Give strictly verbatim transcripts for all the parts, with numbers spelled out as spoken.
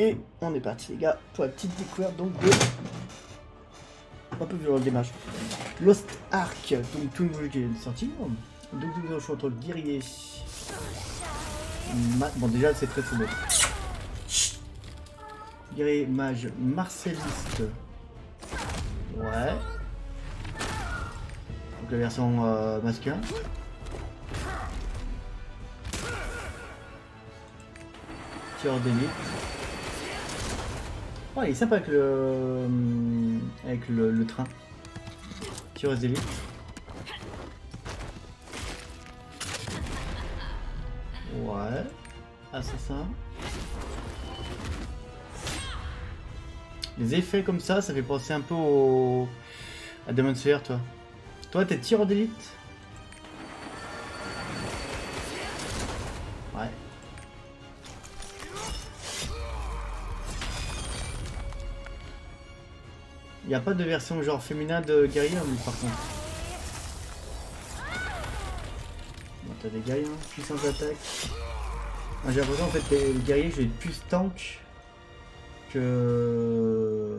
Et on est parti les gars pour la petite découverte donc de... un peu violent le démarche. Lost Ark, donc tout le nouveau jeu qui vient de sortir. Donc nous avons le choix entre le guerrier. Ma... Bon déjà c'est très très beau. Guerrier, mage, marcelliste. Ouais. Donc la version euh, masculin. Tireur d'élite. Oh, il est sympa avec le, avec le, le train. Tireur d'élite. Ouais. Assassin. Les effets comme ça, ça fait penser un peu au... à Demon Slayer, toi. Toi, t'es tireur d'élite. Ouais. Il n'y a pas de version genre féminin de guerrier, mais par contre. Bon, t'as des guerriers, hein, puissance d'attaque. J'ai l'impression en fait les guerriers, j'ai plus tank que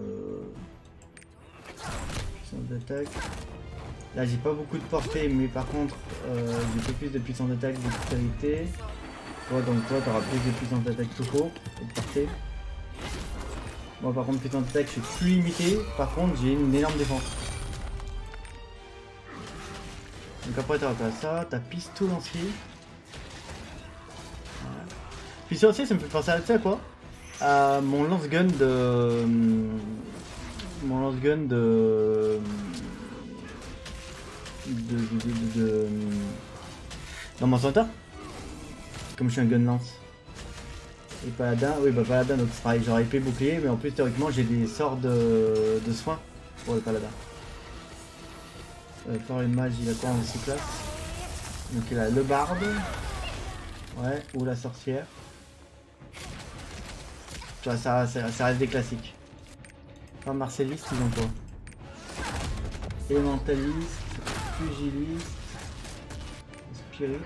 puissance d'attaque. Là j'ai pas beaucoup de portée, mais par contre euh, j'ai fait plus de puissance d'attaque, de vitalité. Toi donc toi t'auras plus de puissance d'attaque tout court et de portée. Moi par contre putain de tech, je suis plus limité, par contre j'ai une énorme défense. Donc après t'as ça, t'as pistolet lancier. Voilà. Pistolet lancier ça me fait penser à ça quoi. À mon lance-gun de... Mon lance-gun de... De... de... de... de... Dans mon Monster Hunter. Comme je suis un gun lance. Et paladin, oui bah paladin donc c'est pareil, j'aurais épée bouclier mais en plus théoriquement j'ai des sorts de, de soins pour le paladin. Euh, fort et mage il a quoi en six classes. Donc il a le barde, ouais, ou la sorcière. Tu vois ça, ça, ça reste des classiques. Enfin marcelliste ils ont quoi. Élémentaliste, pugiliste, spirit.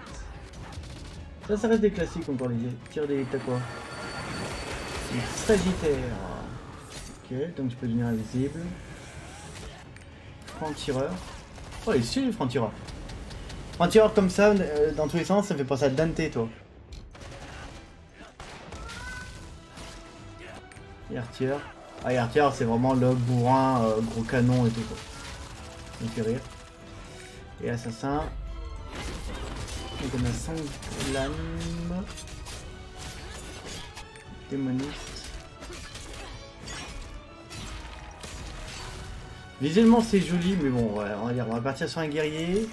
Ça, ça reste des classiques encore les tirs d'élite à quoi. Sagittaire. Ok, donc tu peux devenir invisible. Franc-tireur. Oh, il est sûr le franc-tireur. Franc-tireur comme ça, euh, dans tous les sens, ça fait penser à Dante, toi. Et artilleur. Ah, et artilleur, c'est vraiment le bourrin, euh, gros canon et tout, quoi. Ça me fait rire. Et assassin. Donc on a cinq lames. Démoniste. Visuellement c'est joli mais bon ouais, on va dire on va partir sur un guerrier.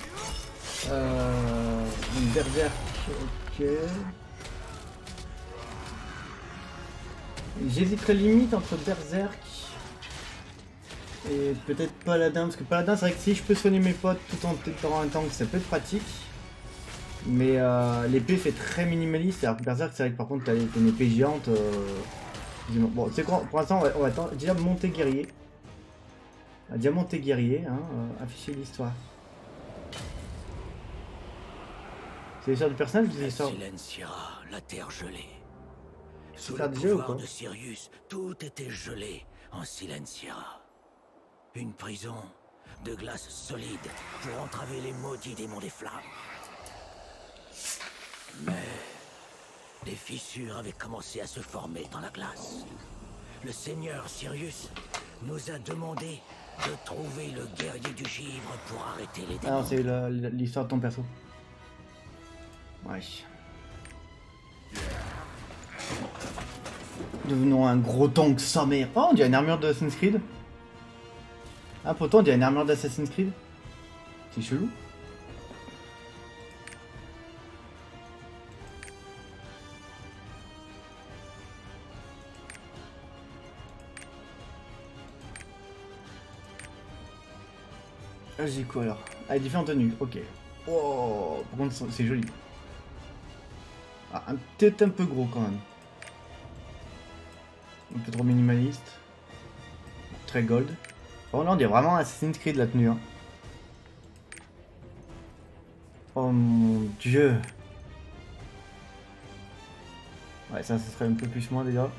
Euh, une berserk, ok. J'hésiterai limite entre berserk et peut-être paladin parce que paladin c'est vrai que si je peux soigner mes potes tout en étant un tank ça peut être pratique. Mais euh, l'épée fait très minimaliste, alors que Berserk c'est vrai que par contre t'as une épée géante. Euh... Bon c'est quoi, pour l'instant on va, on va déjà monter guerrier. On va déjà monter guerrier, hein, euh, afficher l'histoire. C'est l'histoire du personnage ou c'est l'histoire Silenciera, la terre gelée. Sous le pouvoir de Sirius, tout était gelé en Silenciera. Une prison de glace solide pour entraver les maudits démons des flammes. Mais des fissures avaient commencé à se former dans la glace. Le seigneur Sirius nous a demandé de trouver le guerrier du givre pour arrêter les démons. Ah, c'est l'histoire de ton perso. Ouais. Devenons un gros tank sa mère. Oh, on dirait une armure d'Assassin's Creed. Ah, pourtant, on dirait une armure d'Assassin's Creed. C'est chelou. J'ai quoi alors? Ah, différentes tenues, ok. Oh, par contre c'est joli. Ah, peut-être un peu gros quand même. Un peu trop minimaliste. Très gold. Oh non, il y a vraiment Assassin's Creed la tenue. Hein. Oh mon dieu. Ouais, ça, ça serait un peu plus moi déjà.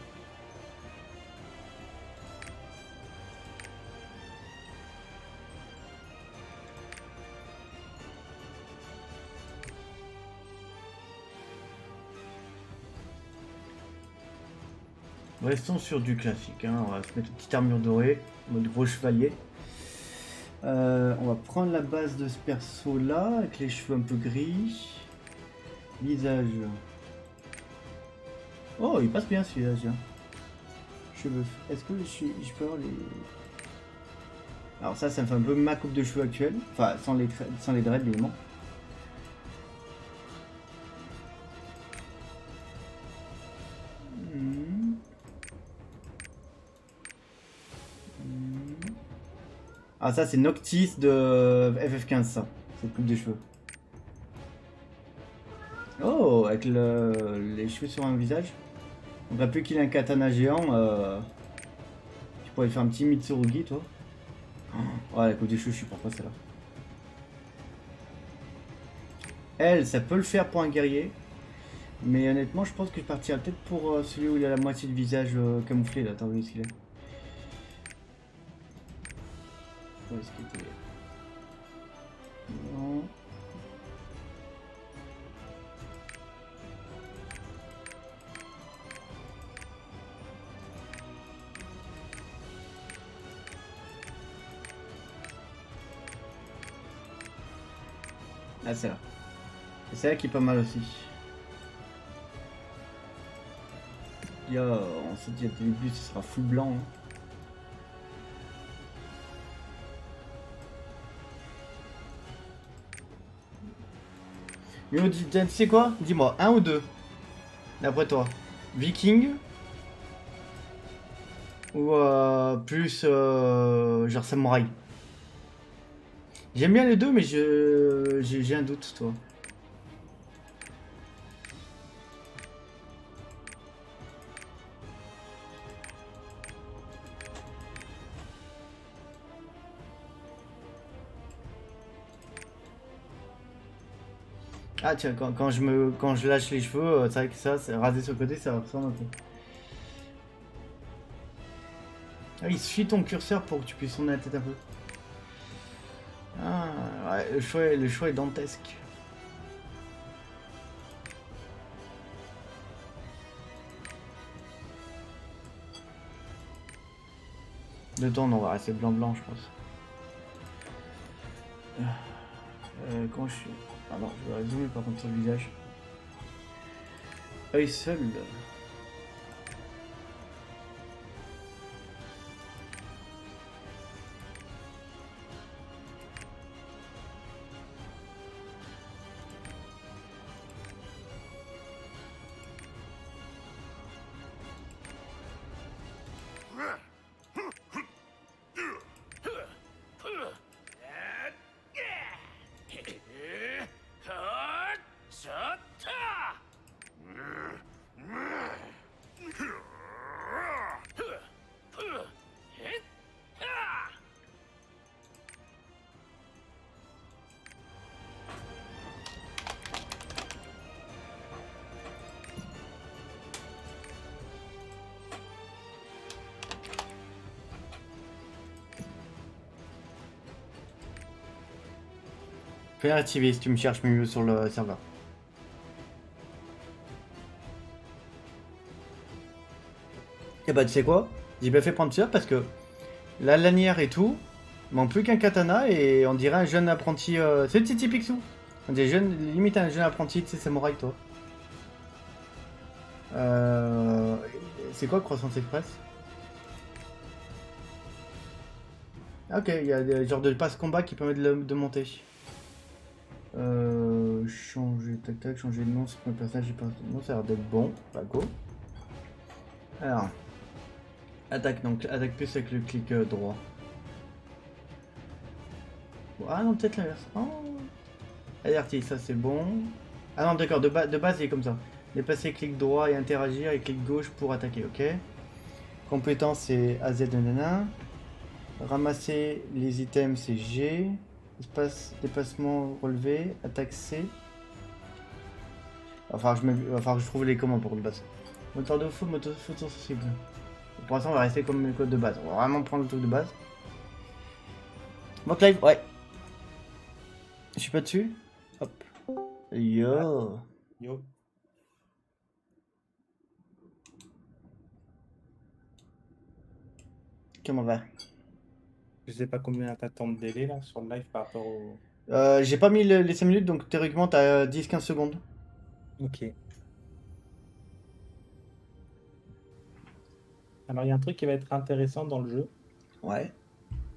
Restons sur du classique, hein. On va se mettre une petite armure dorée, mode gros chevalier. Euh, on va prendre la base de ce perso là, avec les cheveux un peu gris. Visage. Oh, il passe bien ce visage. Hein. Cheveux. Est-ce que je, suis... je peux avoir les... Alors ça, ça me fait un peu ma coupe de cheveux actuelle. Enfin, sans les, tra... sans les dreads, évidemment. Ah ça c'est Noctis de F F quinze ça, cette coupe de cheveux. Oh, avec le... les cheveux sur un visage. On va plus qu'il a un katana géant, euh... tu pourrais faire un petit Mitsurugi toi. Oh la coupe de cheveux, je suis pas celle-là. Elle, ça peut le faire pour un guerrier. Mais honnêtement je pense que je partirais peut-être pour euh, celui où il a la moitié du visage euh, camouflé là, t'as vu ce qu'il est. Est-ce qu'il était... Non. Ah c'est là. C'est là qui est pas mal aussi. Yo, on s'est dit au début ce sera full blanc. Hein. Yo, tu sais quoi? Dis-moi, un ou deux? D'après toi. Viking? Ou euh, plus euh, genre samouraï? J'aime bien les deux, mais je j'ai un doute, toi. Ah tiens, quand, quand je me quand je lâche les cheveux, c'est vrai que ça, rasé sur le côté, ça ressemble un peu. Ah, il suit ton curseur pour que tu puisses tourner la tête un peu. Ah, ouais, le choix, le choix est dantesque. De temps, on va rester blanc-blanc, je pense. Euh, quand je suis... Ah non, je vais zoomer par contre sur le visage. Œil seul. Fais activer si tu me cherches mieux sur le serveur. Et bah tu sais quoi, j'ai bien fait prendre ça parce que la lanière et tout, manque plus qu'un katana et on dirait un jeune apprenti. Euh... C'est typique sous. On dirait jeune, limite un jeune apprenti, tu sais, samouraï toi. Euh... C'est quoi Croissant Express? Ok, il y a des genres de passe combat qui permet de, de monter. Euh, changer tac tac, changer de nom, c'est que mon personnage est pas... Non, ça a l'air d'être bon, bah go. Alors, attaque donc, attaque plus avec le clic euh, droit. Bon, ah non, peut-être l'inverse. Oh. Alerti, ça c'est bon. Ah non, d'accord, de, ba de base il est comme ça. Dépasser clic droit et interagir et clic gauche pour attaquer, ok. Compétence c'est A Z nanana. Ramasser les items c'est G. Espace, dépassement relevé, attaque C. Enfin, je, enfin, je trouve les commandes pour le base. Moteur de fou, moteur de fou, sur cible. Pour l'instant, on va rester comme le code de base. On va vraiment prendre le truc de base. Mode live, ouais. Je suis pas dessus. Hop. Yo. Yo. Comment va? Je sais pas combien t'as de délai là sur le live par rapport au... Euh, j'ai pas mis le, les cinq minutes, donc théoriquement t'as dix quinze secondes. Ok. Alors il y a un truc qui va être intéressant dans le jeu. Ouais.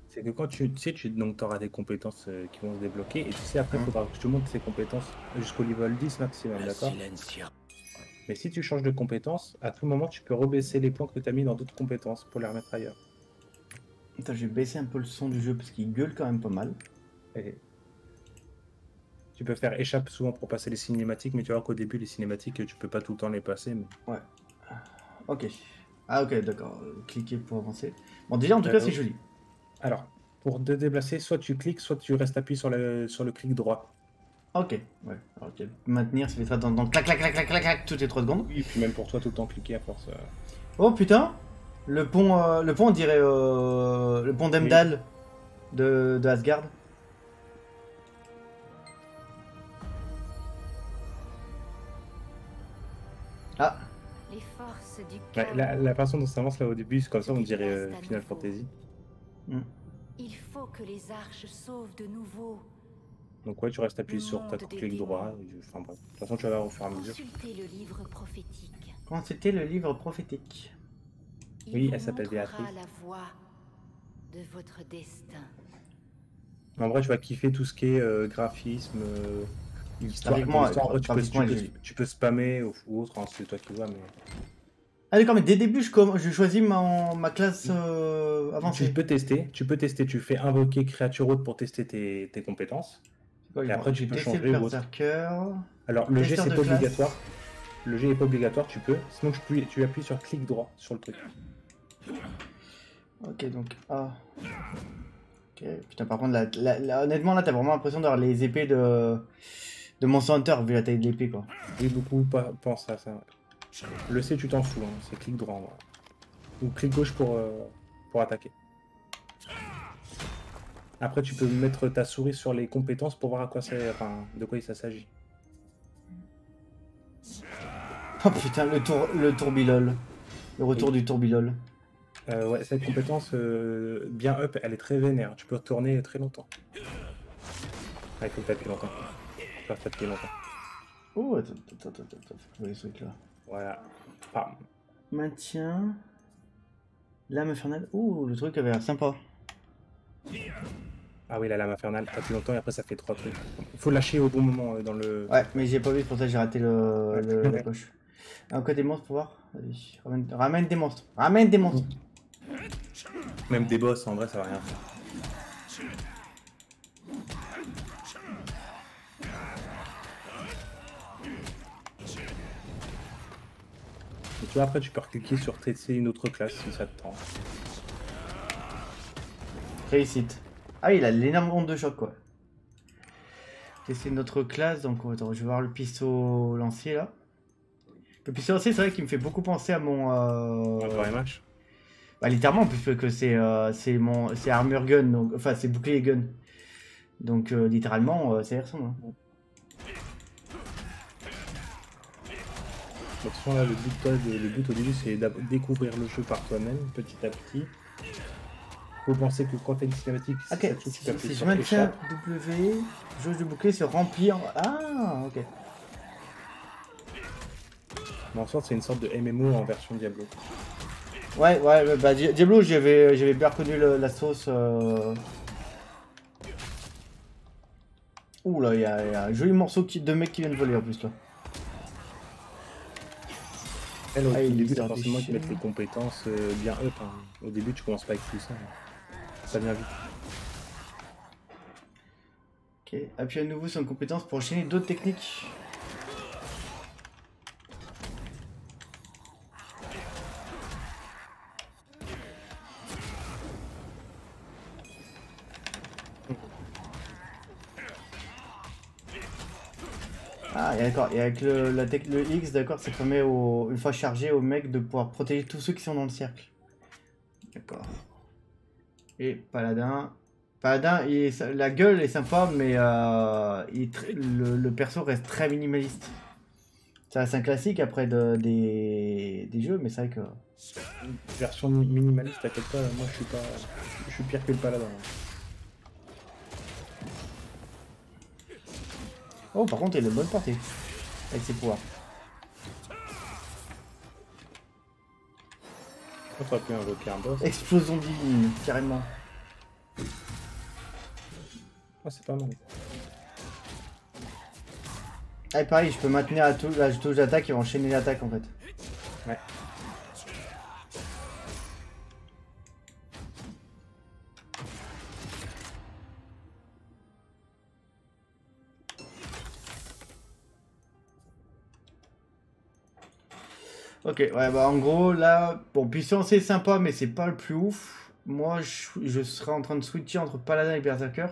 C'est que quand tu, tu sais, tu donc, auras des compétences euh, qui vont se débloquer, et tu sais après il mmh. faudra que je te montre ces compétences jusqu'au level dix maximum, d'accord? Mais si tu changes de compétence, à tout moment tu peux rebaisser les points que tu as mis dans d'autres compétences pour les remettre ailleurs. Attends, je vais baisser un peu le son du jeu parce qu'il gueule quand même pas mal. Et... tu peux faire échappe souvent pour passer les cinématiques, mais tu vois qu'au début les cinématiques tu peux pas tout le temps les passer. Mais... ouais. Ok. Ah ok, d'accord. Cliquez pour avancer. Bon déjà en tout euh, cas c'est joli. Alors, pour te déplacer, soit tu cliques, soit tu restes appuyé sur le, sur le clic droit. Ok, ouais. Alors, okay. Maintenir, ça fait ça dans, dans clac, clac, clac, clac, clac, clac, toutes les trois secondes. Oui, et puis même pour toi, tout le temps cliquer à force. Euh... Oh putain, le pont, euh, le pont, on dirait euh, le pont d'Emdal oui. de, de Asgard. Ah. Les forces du ouais, la, la façon dont ça avance là au début, c'est comme ça, on dirait euh, Final Fantasy. Hmm. Il faut que les arches sauvent de nouveau. Donc ouais, tu restes appuyé sur ta clic droit. Enfin bref, de toute façon tu vas voir au fur et à mesure. Consultez le livre prophétique. Consultez le livre prophétique. Il oui, elle s'appelle Béatrice. La voie de votre destin. En vrai, tu vas kiffer tout ce qui est euh, graphisme, euh, histoire. Moi, histoire ouais, tu, peux, tu, peux, tu peux spammer ou, ou autre, hein, c'est toi qui vois, mais... Ah d'accord, mais dès le début, je, je choisis ma, ma classe euh, avancée. Tu peux tester, tu peux tester, tu fais invoquer créature haute pour tester tes, tes compétences. Et après, tu peux changer le berserker. Alors, le G, c'est pas obligatoire. Le G est pas obligatoire, tu peux. Sinon, tu appuies, tu appuies sur clic droit sur le truc. Ok, donc A. Ok, putain, par contre, là, là, là, honnêtement, là, t'as vraiment l'impression d'avoir les épées de, de Monster Hunter vu la taille de l'épée, quoi. Oui, beaucoup pensent à ça. Le C, tu t'en fous, hein. C'est clic droit. Voilà. Ou clic gauche pour, euh, pour attaquer. Après, tu peux mettre ta souris sur les compétences pour voir à quoi ça, enfin, de quoi il s'agit. Oh putain, le tour, le tourbilol, le retour oui. du tourbilol. Euh, ouais, cette compétence euh, bien up, elle est très vénère. Tu peux retourner très longtemps. Ah, il faut taper longtemps. Faut taper longtemps. Oh, attends, attends, attends, attends. Faut les trucs là. Voilà. Pam. Maintien. Lame infernale. Ouh, le truc avait l'air sympa. Ah oui, la lame infernale, ça fait longtemps et après ça fait trois trucs. Il faut lâcher au bon moment dans le... Ouais, mais j'ai pas vu, pour ça j'ai raté le... le... la poche. Encore des monstres pour voir. Ramène... Ramène des monstres. Ramène des monstres. Même des boss, en vrai, ça va rien faire. Et tu vois, après tu peux cliquer sur tester une autre classe si ça te tente. Réussite. Ah, il a l'énorme onde de choc, quoi. Tester notre classe, donc attends, je vais voir le pistolet lancier là. Le pistolet lancier, c'est vrai qu'il me fait beaucoup penser à mon. Euh... Encore M H. Bah, littéralement, puisque c'est euh, c'est mon c'est armure gun, donc enfin c'est bouclier gun. Donc euh, littéralement, euh, ça y ressemble. Hein. De toute façon, là, le but, toi, de, le but au début, c'est découvrir le jeu par toi-même, petit à petit. Faut penser que quand t'as une cinématique, ok, ça touche, tu t'appuies sur échappe. W, jauge de bouclier se remplit en... Ah, ok. Mais en sorte, c'est une sorte de M M O en version Diablo. Ouais, ouais, bah Diablo, j'avais j'avais bien reconnu le, la sauce. Euh... Ouh là, il y, y a un joli morceau de mec qui vient de voler en plus là. Elle, au ah, début, c'est forcément qu'ils mettent les compétences euh, bien up. Hein. Au début, tu commences pas avec tout ça. Hein. Ça vient vite. Ok, appuie à nouveau sur une compétence pour enchaîner d'autres techniques. Ah, d'accord, et avec le, la tech, le X, d'accord, ça permet au, une fois chargé au mec de pouvoir protéger tous ceux qui sont dans le cercle. D'accord. Et Paladin. Paladin, il est, la gueule est sympa, mais euh, il, le, le perso reste très minimaliste. Ça reste un classique après de, des, des jeux, mais c'est vrai que... Une version minimaliste, t'inquiète pas, moi je suis pas, je suis pire que le paladin. Oh, par contre, il a une bonne portée avec ses pouvoirs. On aurait pu invoquer un boss. Explosion divine, carrément. Oh, c'est pas mal. Ah, et pareil, je peux maintenir la touche, la touche d'attaque et enchaîner l'attaque en fait. Ouais. Ok, ouais, bah en gros, là, bon, puissance c'est sympa, mais c'est pas le plus ouf. Moi, je, je serais en train de switcher entre Paladin et Berserker.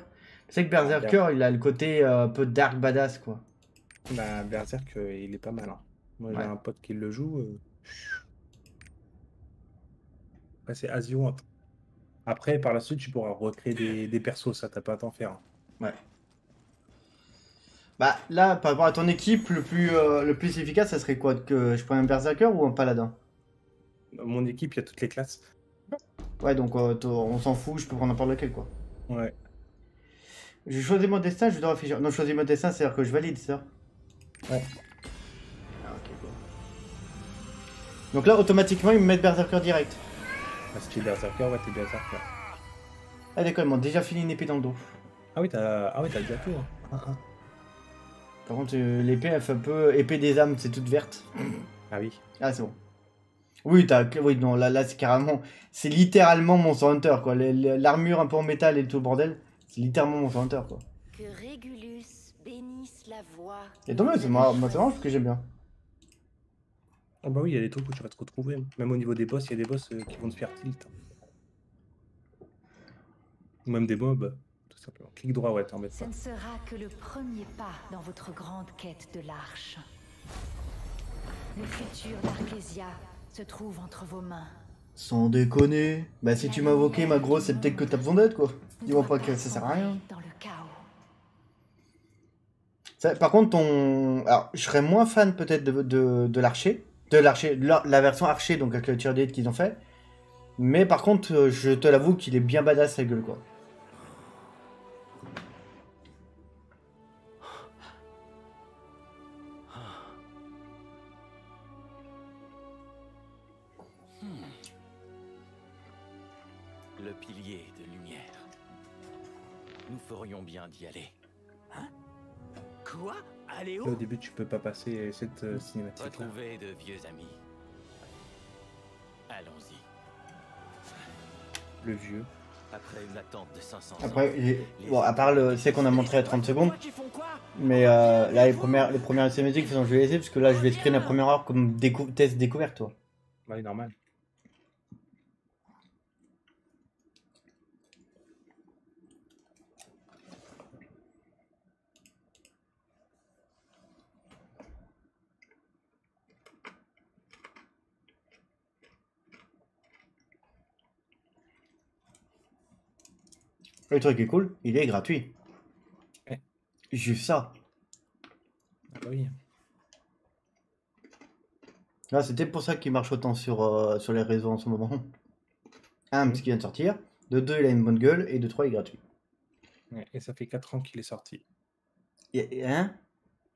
C'est que Berserker, il a le côté euh, un peu dark badass, quoi. Bah, Berserk, euh, il est pas mal, hein. Moi, ouais. J'ai un pote qui le joue. Euh... Après, c'est Asio. Hein. Après, par la suite, tu pourras recréer des, des persos, ça, t'as pas à t'en faire. Hein. Ouais. Bah là, par rapport à ton équipe, le plus, euh, le plus efficace, ça serait quoi? Que je prends un berserker ou un paladin? Dans mon équipe, il y a toutes les classes. Ouais, donc euh, on s'en fout, je peux prendre n'importe lequel, quoi. Ouais. Je choisis mon destin, je dois réfléchir. Non, je choisis mon destin, c'est-à-dire que je valide ça. Ouais. Ah, ok, bon. Donc là, automatiquement, ils me mettent berserker direct. Parce que t'es berserker, ouais, t'es berserker. Ah d'accord, ils m'ont déjà fini une épée dans le dos. Ah oui, t'as ah, oui, déjà tout, hein. Ah, ah. Par contre, euh, l'épée, elle fait un peu épée des âmes, c'est toute verte. Ah oui. Ah, c'est bon. Oui, t'as... oui non, là, là c'est carrément... C'est littéralement Monster Hunter, quoi. L'armure un peu en métal et tout le bordel, c'est littéralement Monster Hunter, quoi. Que Régulus bénisse la voix. Et tant mieux, c'est moi, moi, vraiment ce que j'aime bien. Ah bah oui, il y a des trucs où tu vas te retrouver. Même au niveau des boss, il y a des boss euh, qui vont te faire tilt. Ou même des mobs. Simplement. Clic droit, ouais, t'en mets pas. Ça ne sera que le premier pas dans votre grande quête de l'Arche. Le futur d'Arkésia se trouve entre vos mains. Sans déconner. Bah si la tu m'invoquais ma grosse, c'est peut-être que t'as besoin d'aide, quoi. Dis-moi pas que ça sert à rien. Dans le chaos. Ça, par contre, ton... Alors, je serais moins fan peut-être de, de, de l'archer. De l'archer, la, la version archer, donc avec le tir d'aide qu'ils ont fait. Mais par contre, je te l'avoue qu'il est bien badass la gueule, quoi. Bien d'y aller. Hein? Quoi? Allez où? Au début, tu peux pas passer cette euh, cinématique. Retrouver de vieux amis. Allons-y. Le vieux. Après une attente de cinq cents ans. Après, les... bon, à part le, c'est qu'on a montré à trente secondes. Mais euh, là, les premières, les premières cinématiques, façon, je vais laisser parce que là, je vais screen la première heure comme décou... test découverte, toi. Bah, c'est normal. Le truc est cool, il est gratuit. Ouais. Juste ça. Ah bah oui. Là, c'était pour ça qu'il marche autant sur, euh, sur les réseaux en ce moment. Un, parce qu'il vient de sortir. De deux, il a une bonne gueule. Et de trois, il est gratuit. Ouais, et ça fait quatre ans qu'il est sorti. Et, et, hein?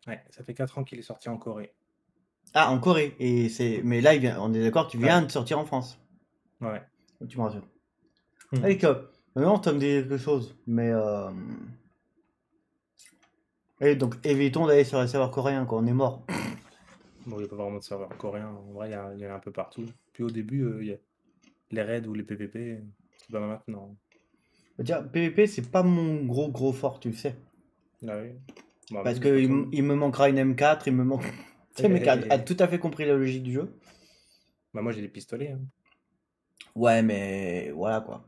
Ouais, ça fait quatre ans qu'il est sorti en Corée. Ah, en Corée. Et c'est... Mais là, il vient... on est d'accord qu'il vient ouais. de sortir en France. Ouais. Tu me rassures. Mmh. Allez, cop. Non, ça me dit quelque chose, mais euh... Et donc évitons d'aller sur les serveurs coréens, quoi, on est mort. Bon, il n'y a pas vraiment de serveurs coréens, en vrai, il y en a un peu partout. Puis au début, euh, y a les raids ou les P V P, c'est pas mal maintenant. Bah, tiens, P V P, c'est pas mon gros gros fort, tu le sais. Ah oui. Bah, parce que il, il me manquera une M quatre, il me manque... Tu sais, mec a, a tout à fait compris la logique du jeu. Bah moi j'ai des pistolets. Hein. Ouais, mais voilà, quoi.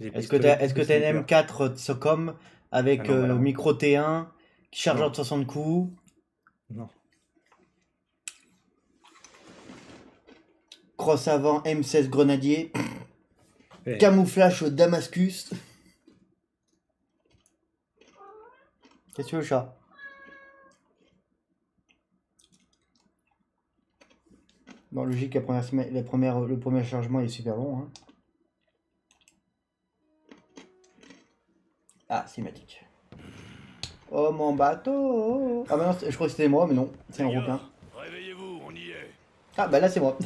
Est-ce que t'as est une M quatre Socom avec ah non, voilà. euh, micro T un qui charge de soixante coups? Non. Cross avant M seize grenadier. Hey. Camouflage au Damascus. Qu'est-ce que tu veux, chat? Bon, logique, la première semaine, la première, le premier chargement est super long. Hein. Ah, cinématique. Oh, mon bateau! Ah bah non, je crois que c'était moi, mais non, c'est un requin. Réveillez-vous, on y est. Ah bah là, c'est moi.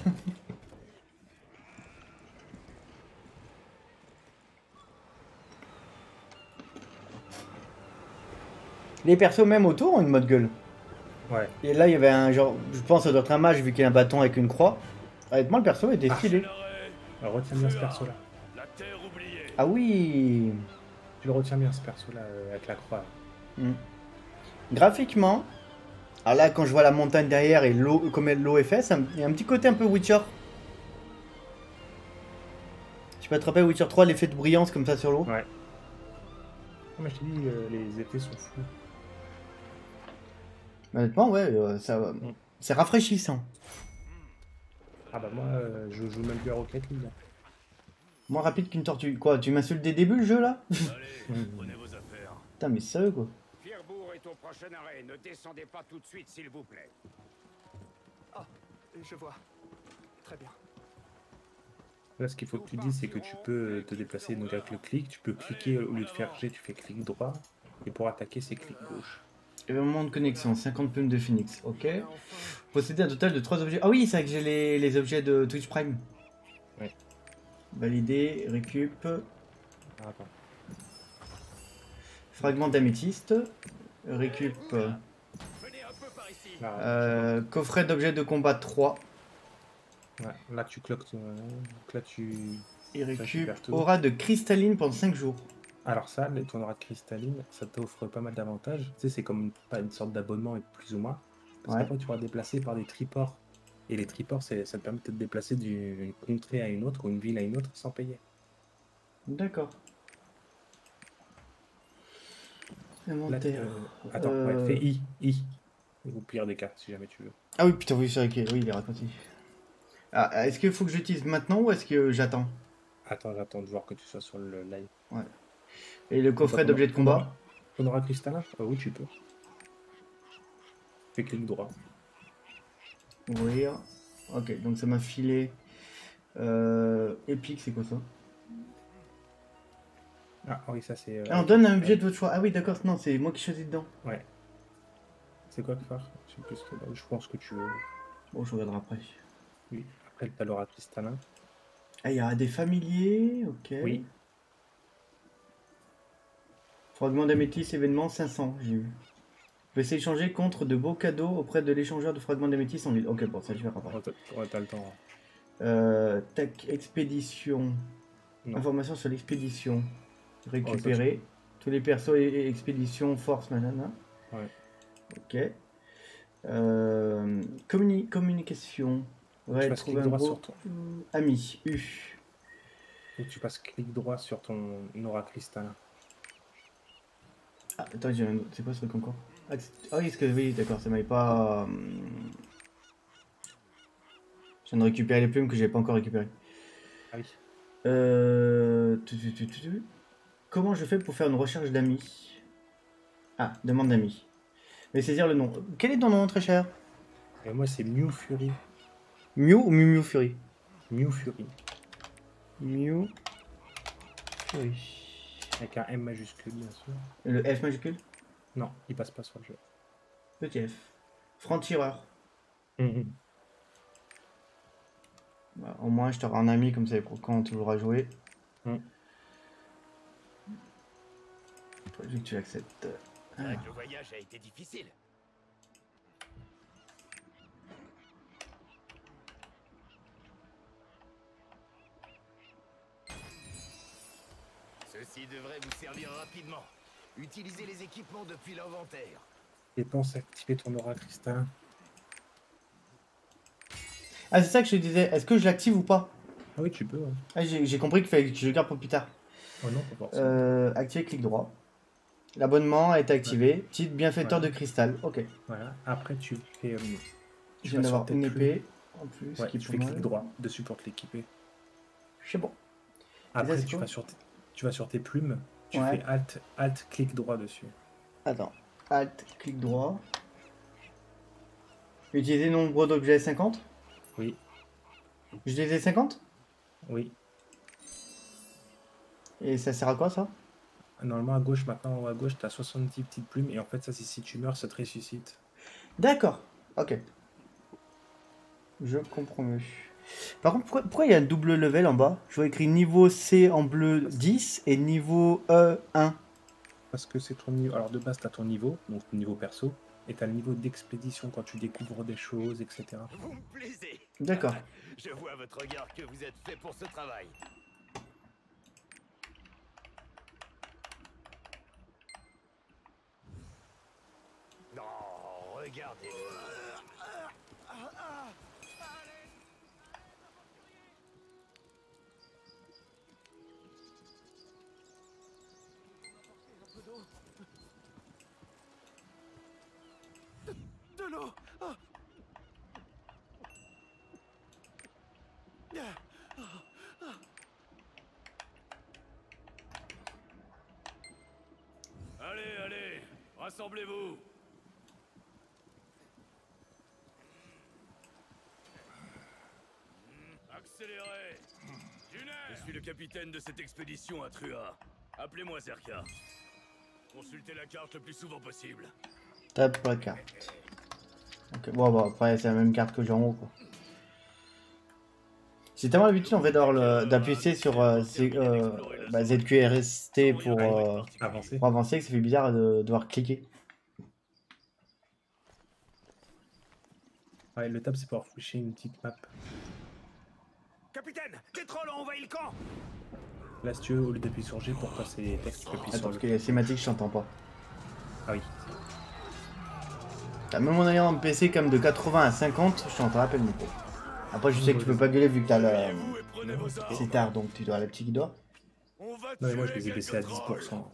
Les persos, même autour, ont une mode gueule. Ouais. Et là, il y avait un genre, je pense ça doit être un mage vu qu'il y a un bâton avec une croix. Honnêtement, le perso était stylé. Ah, retiens bien ce perso là. Ah oui! Tu le retiens bien ce perso là, euh, avec la croix. Mmh. Graphiquement, alors là quand je vois la montagne derrière et l'eau, comme l'eau est faite, il y a un petit côté un peu Witcher. Je peux attraper Witcher trois, l'effet de brillance comme ça sur l'eau. Ouais. Non, mais je t'ai dit, euh, les effets sont fous. Honnêtement, ouais, euh, ça, euh, mmh. c'est rafraîchissant. Ah bah moi, euh, je joue même plus à Rocket League. Moins rapide qu'une tortue. Quoi, tu m'insultes dès le début le jeu là? Allez, prenez vos affaires. Putain, mais sérieux quoi. Fierbourg est au prochain arrêt, ne descendez pas tout de suite s'il vous plaît. Ah, je vois. Très bien. Là, ce qu'il faut que tu dises, c'est que tu peux te déplacer donc avec le clic, tu peux cliquer au lieu de faire G, tu fais clic droit, et pour attaquer, c'est clic gauche. Et le moment de connexion, cinquante plumes de Phoenix, ok. Posséder un total de trois objets. Ah oui, c'est vrai que j'ai les, les objets de Twitch Prime. Ouais. Valider, récup. Ah, fragment d'améthyste. Récup. Euh, coffret d'objets de combat trois. Ouais, là tu cloques. Ton... Donc là tu. Et récup. Aura de cristalline pendant cinq jours. Alors ça, ton aura de cristalline, ça t'offre pas mal d'avantages. Tu sais, c'est comme une, une sorte d'abonnement, plus ou moins. Parce ouais. qu'après tu vas te déplacer par des triports. Et les triports, ça te permet de te déplacer d'une contrée à une autre ou une ville à une autre sans payer. D'accord. Inventaire. Euh, attends, euh... ouais, fais I, I. Ou pire des cas, si jamais tu veux. Ah oui, putain, oui, c'est vrai qu'il oui, il est raccourci. Ah, est-ce qu'il faut que j'utilise maintenant ou est-ce que j'attends? Attends, j'attends de voir que tu sois sur le live. Ouais. Et le coffret d'objets de combat? On aura cristallin? Ah oui, tu peux. Fais clic droit. Ouvrir. Ok, donc ça m'a filé. Euh, épique, c'est quoi ça? Ah oui, ça c'est. Euh... Ah, on donne un objet de votre choix. Ah oui, d'accord, non, c'est moi qui choisis dedans. Ouais. C'est quoi que faire? Je pense que tu veux. Bon, je regarderai après. Oui, après t'as l'aura cristallin. Ah, il y a des familiers, ok. Oui. Fragment d'améthyste, événement cinq cents, j'ai eu. Je vais essayer de changer contre de beaux cadeaux auprès de l'échangeur de fragments d'améthyste en ville. Ok, bon, ça je vais rappeler. Ouais, t'as le temps. Hein. Euh, tac, expédition. Non. Information sur l'expédition. Récupérer. Oh, ça, tous les persos et expédition, force, nanana. Ouais. Ok. Euh, communi communication. Ouais, trouver un gros ami. U. Et tu passes clic droit sur ton aura cristallin. Ah, attends, j'ai un... c'est pas ce truc encore. Ah oui, que... oui d'accord, ça m'avait pas... Je viens de récupérer les plumes que j'avais pas encore récupérées. Ah oui. Euh... Comment je fais pour faire une recherche d'amis? Ah, demande d'amis. Mais saisir le nom. Quel est ton nom, très cher? Et moi, c'est Mew Fury. Mew ou Mew Fury? Mew Fury. Mew Fury. Avec un M majuscule, bien sûr. Le F majuscule? Non, il passe pas sur le jeu. Petit F. Franc-tireur. Mmh. Bah, au moins, je t'aurai un ami comme ça pour quand tu voudras jouer. Mmh. Vu que tu l'acceptes. Ah. Le voyage a été difficile. Ceci devrait vous servir rapidement. Utilisez les équipements depuis l'inventaire. Et pense à activer ton aura cristallin. Ah, c'est ça que je disais. Est-ce que je l'active ou pas? Ah oui, tu peux. Ouais. Ah, j'ai compris qu'il fallait que je le garde pour plus tard. Oh non, pas forcément. Euh, activer, clic droit. L'abonnement est activé. Ouais. Titre bienfaiteur ouais. de cristal. Ok. Voilà. Après, tu fais. Euh, je viens d'avoir une épée. En plus, ouais, qui tu fais clic droit dessus pour te l'équiper. C'est bon. Après, là, tu, vas sur tu vas sur tes plumes. Tu ouais. fais Alt, Alt, clic droit dessus. Attends, Alt, clic droit. Utiliser nombre d'objets cinquante? Oui. Je les ai cinquante? Oui. Et ça sert à quoi ça? Normalement à gauche, maintenant en haut à gauche, t'as soixante-dix petites plumes et en fait ça c'est si tu meurs, ça te ressuscite. D'accord, ok. Je comprends mieux. Par contre, pourquoi, pourquoi il y a un double level en bas? Je vois écrit niveau C en bleu dix et niveau E un. Parce que c'est ton niveau. Alors de base, t'as ton niveau, donc ton niveau perso, et t'as le niveau d'expédition quand tu découvres des choses, et cetera. Vous me plaisez. D'accord. Je vois à votre regard que vous êtes fait pour ce travail. Non, regardez. De l'eau. Oh. Allez, allez, rassemblez-vous. Accélérez. Je suis le capitaine de cette expédition à Trua. Appelez-moi Zerka. Consultez la carte le plus souvent possible. Tape la carte. Okay. Bon, bon, après, c'est la même carte que j'ai en haut, quoi. J'ai tellement l'habitude, en fait, d'appuyer sur euh, Z, euh, bah, Z Q R S T pour, euh, pour avancer, que ça fait bizarre de devoir cliquer. Ouais, le tab, c'est pour foucher une petite map. Capitaine, des trolls ont envahi le camp! Là, si tu veux, au lieu d'appuyer sur G pour passer les textes, tu peux appuyer sur G. Attends, parce que la cinématique, je t'entends pas. Ah oui. Même en ayant un P C comme de quatre-vingts à cinquante, je t'entends à peine le micro. Après, je sais que tu peux pas gueuler vu que t'as le. C'est tard donc tu dois aller petit qui doit. Non, mais moi je vais vous laisser à dix pour cent.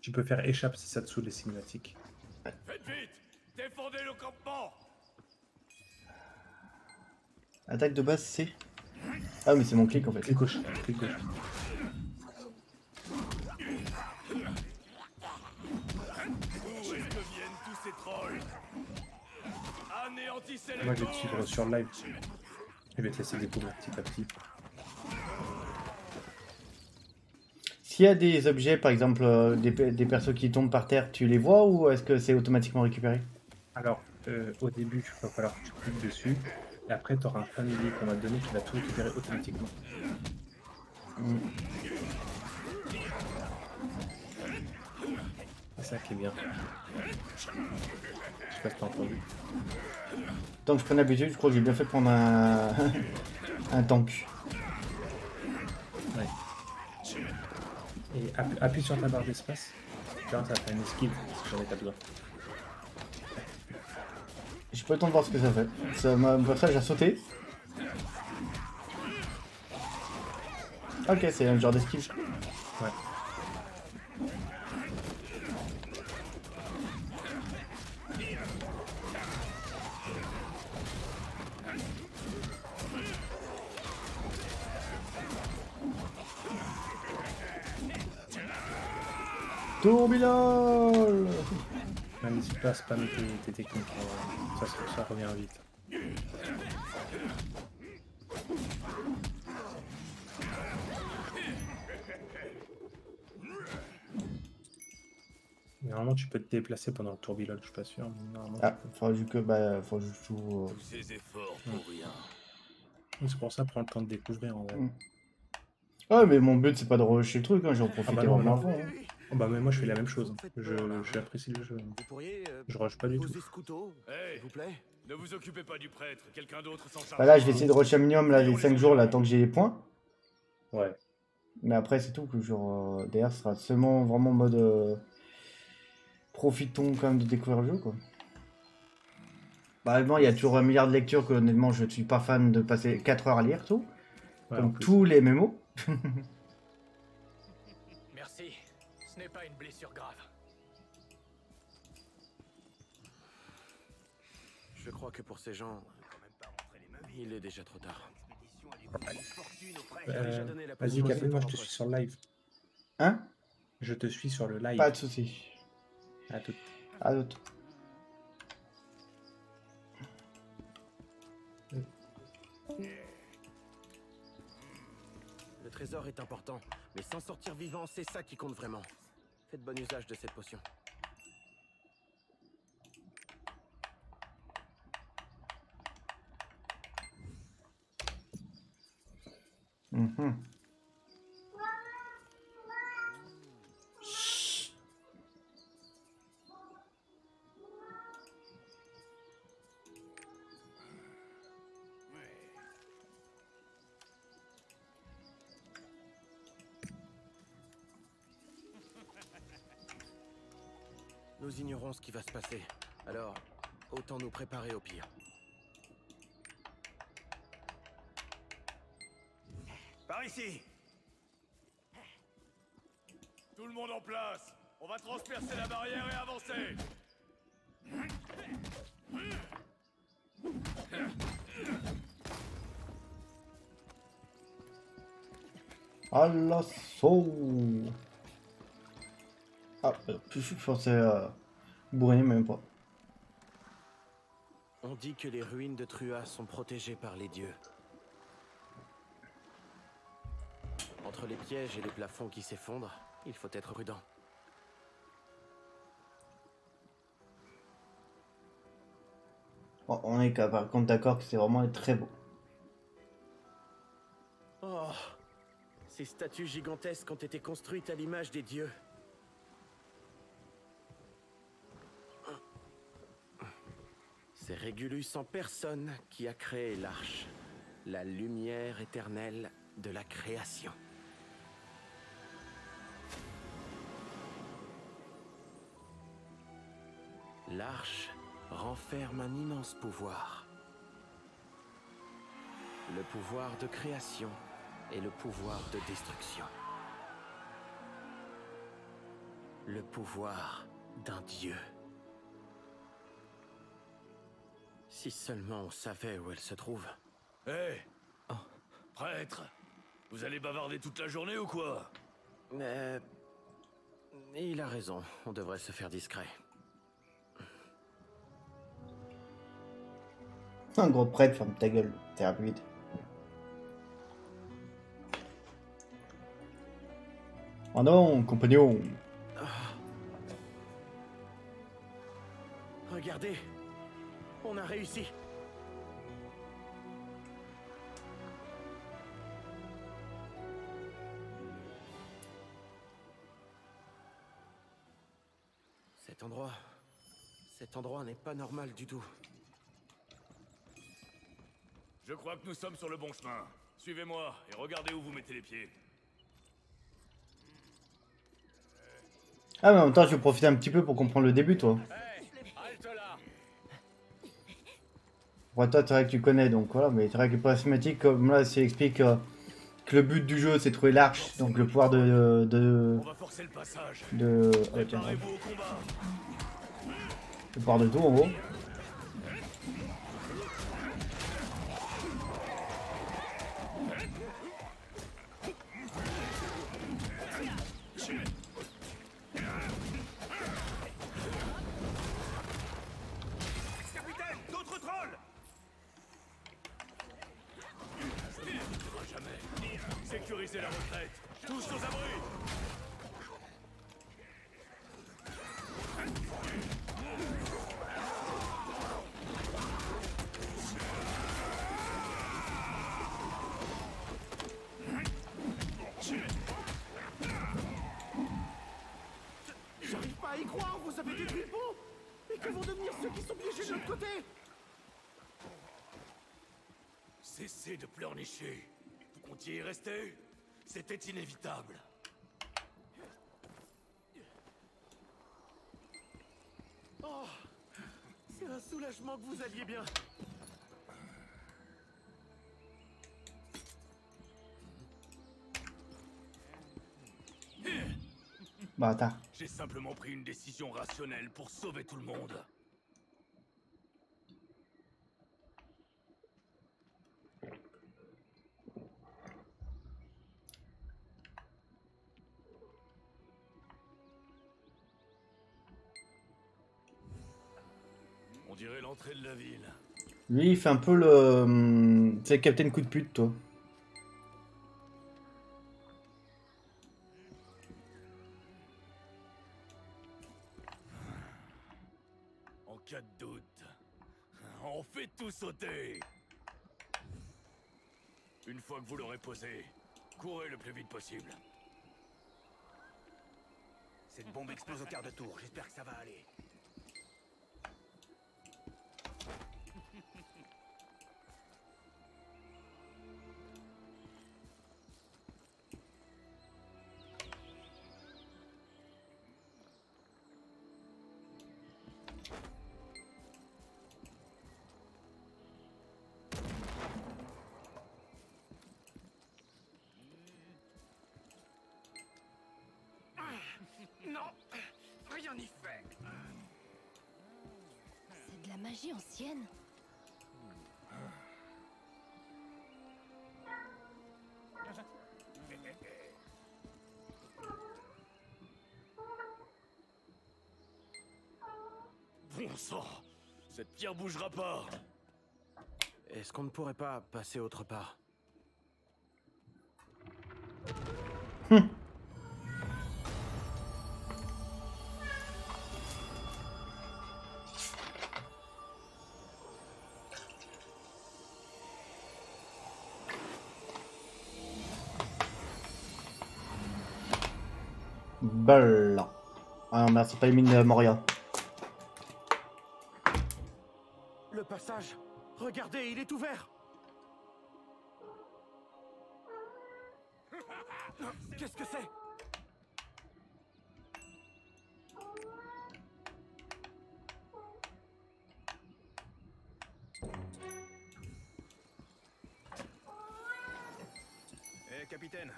Tu peux faire échappe, c'est ça dessous les cinématiques. Faites vite! Défendez le campement! Attaque de base, c'est. Ah, mais c'est mon clic en fait. Clic gauche. Clic gauche. Moi je vais te suivre sur live. Je vais te laisser découvrir petit à petit. S'il y a des objets, par exemple euh, des, des persos qui tombent par terre, tu les vois ou est-ce que c'est automatiquement récupéré? Alors euh, au début, il va falloir que tu cliques dessus. Et après, tu auras un familier qu'on va te donner qui va tout récupérer automatiquement. Mmh. C'est ça qui est bien. Je sais pas si t'as entendu. Tant que je prenne l'habitude, je crois que j'ai bien fait prendre un, un tank. Ouais. Et appu appuie sur ta barre d'espace. Ça fait une esquive si j'en ai pas besoin. J'ai pas le temps de voir ce que ça fait. Ça m'a ça, j'ai sauté. Ok, c'est un genre d'esquive. Ouais. Tourbillol! Même si tu passes pas tes, tes techniques, ça, ça revient vite. Normalement, tu peux te déplacer pendant le tourbillol, je suis pas sûr. Mais ah, faut que, bah, faut que je joue. Tous ces efforts pour rien. C'est pour ça, prends le temps de découvrir en vrai. Ah, mais mon but, c'est pas de rusher le truc, hein, j'en profite vraiment avant. Oh bah mais moi je fais la même chose, je, je apprécie le jeu, je rush pas du tout. Hey, ne vous occupez pas du prêtre, quelqu'un d'autre s'en charge. Bah là je vais essayer de rusher un minimum là, les cinq jours là, tant que j'ai les points. Ouais. Mais après c'est tout, que genre euh, derrière ce sera seulement vraiment mode euh, profitons quand même de découvrir le jeu quoi. Bah bon, il y a toujours un milliard de lectures que honnêtement je suis pas fan de passer quatre heures à lire tout, ouais, comme tous les mémos. Ce n'est pas une blessure grave. Je crois que pour ces gens, il est déjà trop tard. Euh, Vas-y, Captain, moi je te suis sur le live. Hein? Je te suis sur le live. Pas de soucis. À toutes. À toutes. Le trésor est important, mais s'en sortir vivant, c'est ça qui compte vraiment. Faites bon usage de cette potion. Mmh. Nous ignorons ce qui va se passer, alors autant nous préparer au pire. Par ici! Tout le monde en place! On va transpercer la barrière et avancer! À l'assaut! Ah, plus je pensais euh, bourriner, même pas. On dit que les ruines de Trua sont protégées par les dieux. Entre les pièges et les plafonds qui s'effondrent, il faut être prudent. Oh, on est par contre d'accord que c'est vraiment très beau. Oh, ces statues gigantesques ont été construites à l'image des dieux. C'est Régulus en personne qui a créé l'arche, la lumière éternelle de la création. L'arche renferme un immense pouvoir. Le pouvoir de création et le pouvoir de destruction. Le pouvoir d'un dieu. Si seulement on savait où elle se trouve. Hé hey, oh. Prêtre, vous allez bavarder toute la journée ou quoi? Euh... Il a raison, on devrait se faire discret. Un gros prêtre, ferme ta gueule, t'es rapide. Oh non, compagnon. Oh. Regardez. On a réussi. Cet endroit... Cet endroit n'est pas normal du tout. Je crois que nous sommes sur le bon chemin. Suivez-moi et regardez où vous mettez les pieds. Ah mais en même temps, je vais profiter un petit peu pour comprendre le début, toi. Bon, toi, c'est vrai que tu connais, donc voilà, mais c'est vrai que les prismatiques, comme là, ça explique euh, que le but du jeu, c'est de trouver l'arche, donc le pouvoir de... de... On va forcer le passage. De... Oh, tiens, ouais. Le pouvoir de tout, en gros. C'était inévitable. Oh, c'est un soulagement que vous alliez bien. Bâtard. J'ai simplement pris une décision rationnelle pour sauver tout le monde. On dirait l'entrée de la ville. Lui, il fait un peu le... C'est le capitaine coup de pute, toi. En cas de doute, on fait tout sauter. Une fois que vous l'aurez posé, courez le plus vite possible. Cette bombe explose au quart de tour, j'espère que ça va aller. Ancienne. Bon sang, cette pierre bougera pas. Est-ce qu'on ne pourrait pas passer autre part? Hum. Voilà. Ah non, merde, c'est pas les mines de Moria. Le passage, regardez, il est ouvert. Qu'est-ce que c'est? Eh hey, capitaine,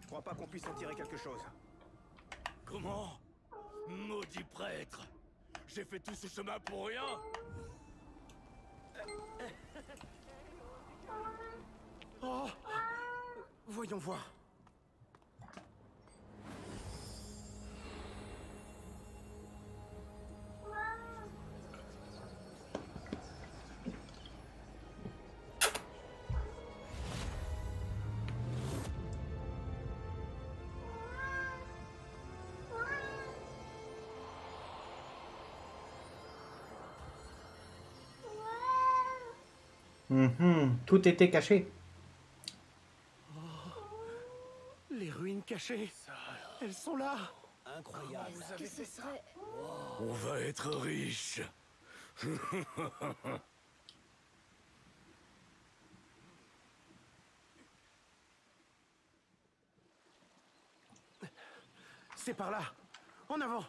je crois pas qu'on puisse en tirer quelque chose. Comment? Maudit prêtre! J'ai fait tout ce chemin pour rien! Oh! Voyons voir. Mmh, tout était caché. Oh, les ruines cachées, elles sont là. Incroyable. Vous avez fait ça ? On va être riche. C'est par là. En avant.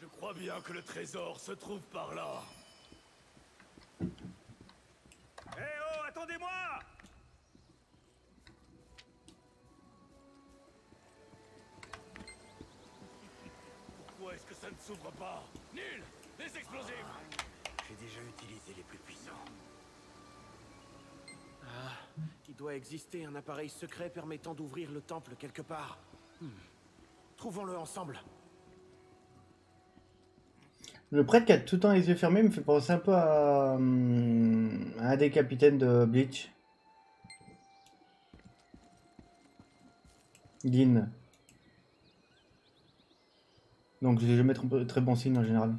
Je crois bien que le trésor se trouve par là. Attendez-moi! Pourquoi est-ce que ça ne s'ouvre pas? Nul! Les explosifs! Ah, j'ai déjà utilisé les plus puissants. Ah, il doit exister un appareil secret permettant d'ouvrir le temple quelque part. Hmm. Trouvons-le ensemble. Le prêtre qui a tout le temps les yeux fermés me fait penser un peu à, à un des capitaines de Bleach. Lynn. Donc j'ai jamais très, très bon signe en général.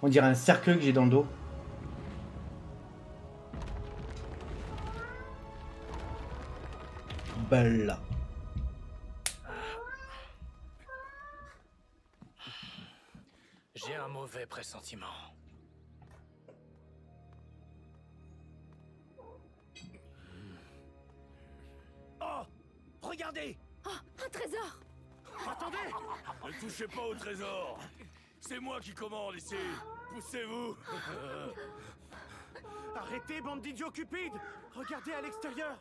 On dirait un cercle que j'ai dans le dos. Bella. J'ai un mauvais pressentiment. Oh, regardez! Oh, un trésor! Attendez! Ne touchez pas au trésor! C'est moi qui commande ici. Poussez-vous. Arrêtez, bande d'idiots cupides. Regardez à l'extérieur.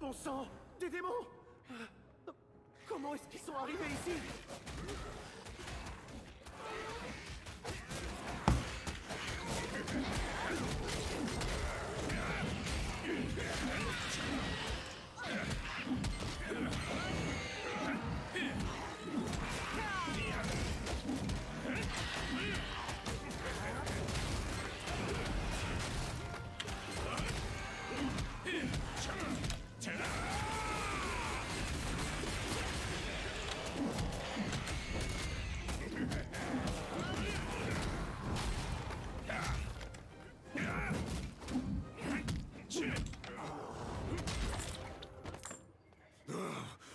Bon sang, des démons. Comment est-ce qu'ils sont arrivés ici?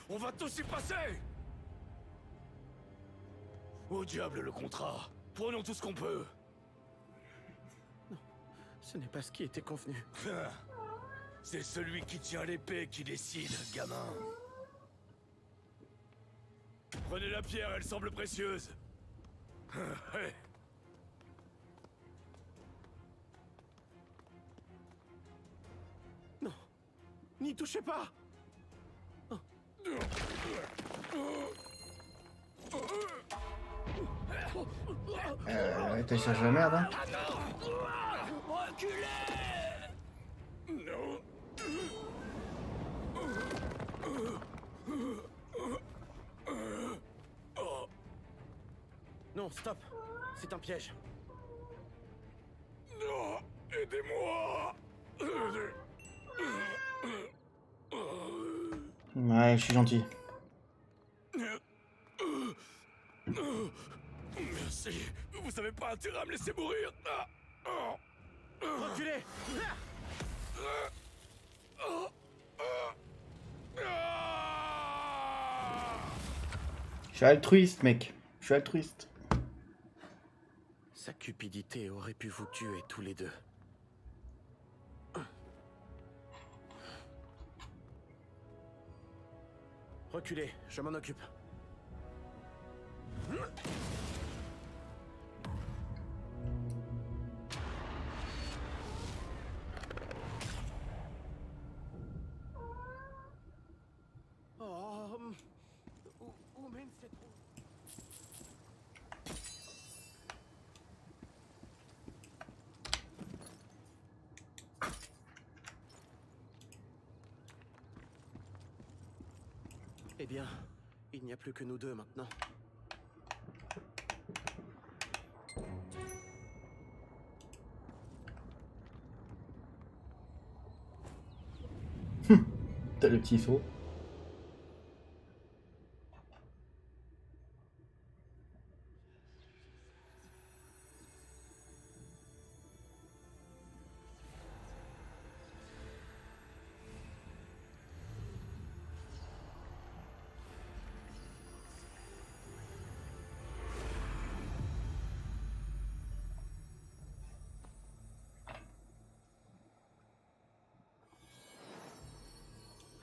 On va tous y passer! Au diable le contrat! Prenons tout ce qu'on peut! Non, ce n'est pas ce qui était convenu. C'est celui qui tient l'épée qui décide, gamin. Prenez la pierre, elle semble précieuse. Non, n'y touchez pas! Euh, t'es chargé de merde, hein. Non. Non, stop. C'est un piège. Non, aidez-moi. Ouais, je suis gentil. Merci. Vous n'avez pas intérêt à me laisser mourir. Reculez. Je suis altruiste, mec. Je suis altruiste. Sa cupidité aurait pu vous tuer tous les deux. Reculez, je m'en occupe. Eh bien, il n'y a plus que nous deux maintenant. T'as le petit saut.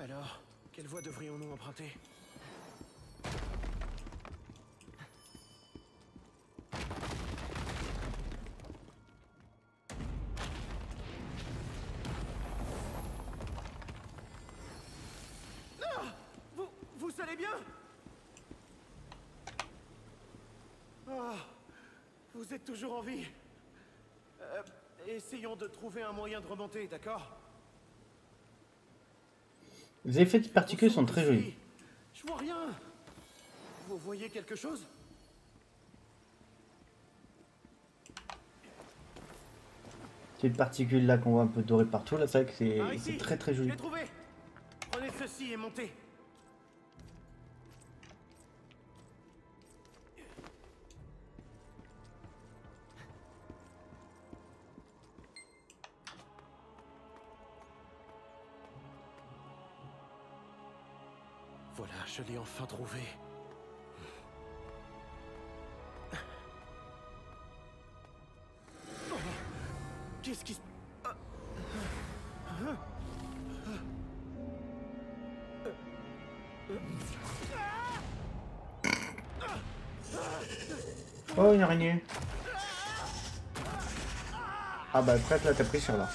Alors, quelle voie devrions-nous emprunter? Non! Vous... vous allez bien? Oh, vous êtes toujours en vie. Euh, essayons de trouver un moyen de remonter, d'accord? Les effets de particules sont très jolis. Je vois rien. Vous voyez quelque chose? Cette particule là qu'on voit un peu dorée partout, là, c'est vrai que c'est ah, très très joli. Je l'ai trouvé. Prenez ceci et montez. Voilà, je l'ai enfin trouvé. Qu'est-ce qui se... Oh, une araignée. Ah bah après là t'as pris sur là.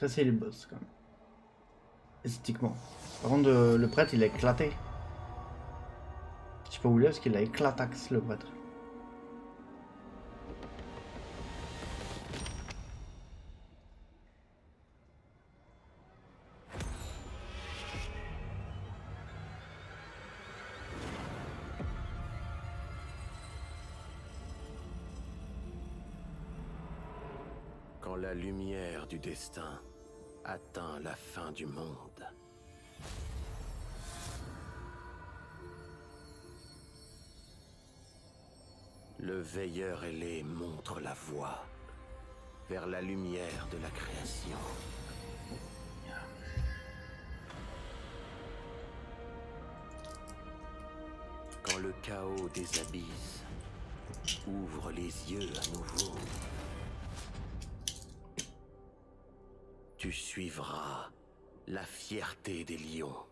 Ça c'est le boss quand même. Esthétiquement. Par contre euh, le prêtre il a éclaté. Je sais pas où il est parce qu'il a éclatax le prêtre. Quand la lumière du destin atteint la fin du monde. Le veilleur ailé montre la voie vers la lumière de la création. Quand le chaos des abysses ouvre les yeux à nouveau, tu suivras la fierté des lions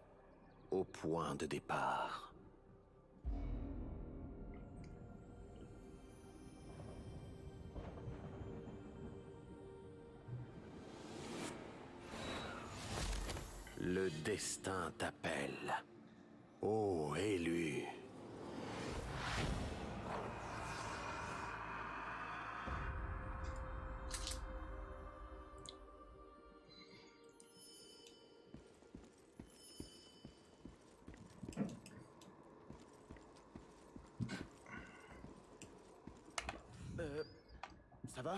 au point de départ. Le destin t'appelle, ô élu. Ça va ?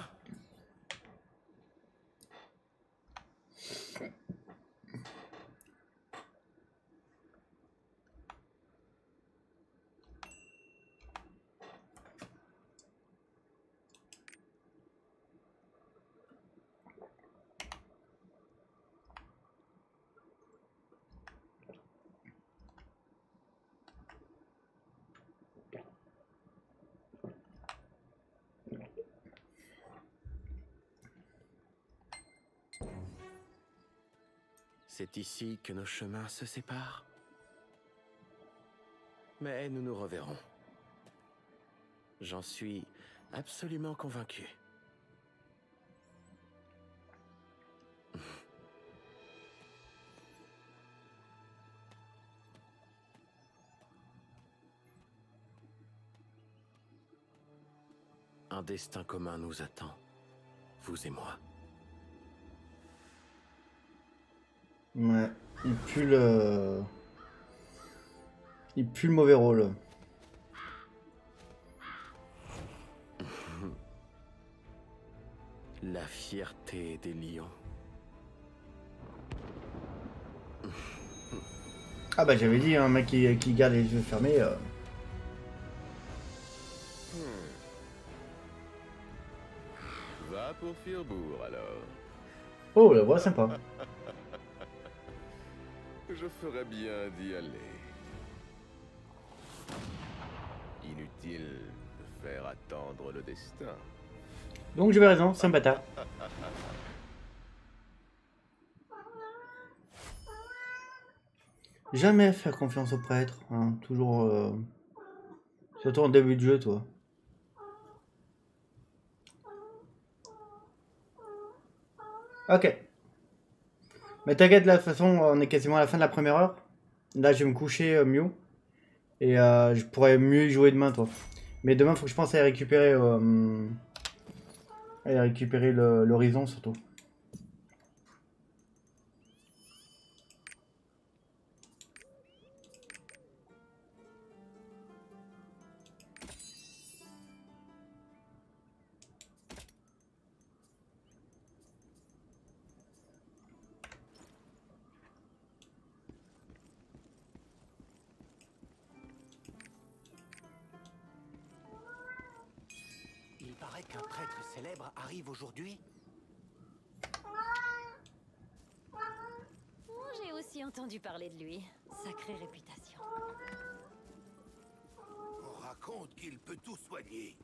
C'est ici que nos chemins se séparent. Mais nous nous reverrons. J'en suis absolument convaincu. Un destin commun nous attend, vous et moi. Ouais, il pue le... Il pue le mauvais rôle. La fierté des lions. Ah bah j'avais dit, un hein, mec qui, qui garde les yeux fermés... Euh... Hmm. Va pour Fierbourg alors. Oh, la voix sympa. Je ferais bien d'y aller. Inutile de faire attendre le destin. Donc j'avais raison, c'est un bâtard. Jamais faire confiance aux prêtres, hein, toujours... Euh... Surtout en début de jeu, toi. Ok. Mais t'inquiète, de toute façon, on est quasiment à la fin de la première heure. Là, je vais me coucher, euh, Mew. Et euh, je pourrais mieux y jouer demain, toi. Mais demain, faut que je pense à récupérer... Euh, à récupérer l'horizon, surtout. Aujourd'hui, j'ai aussi entendu parler de lui. Sacrée réputation. On raconte qu'il peut tout soigner.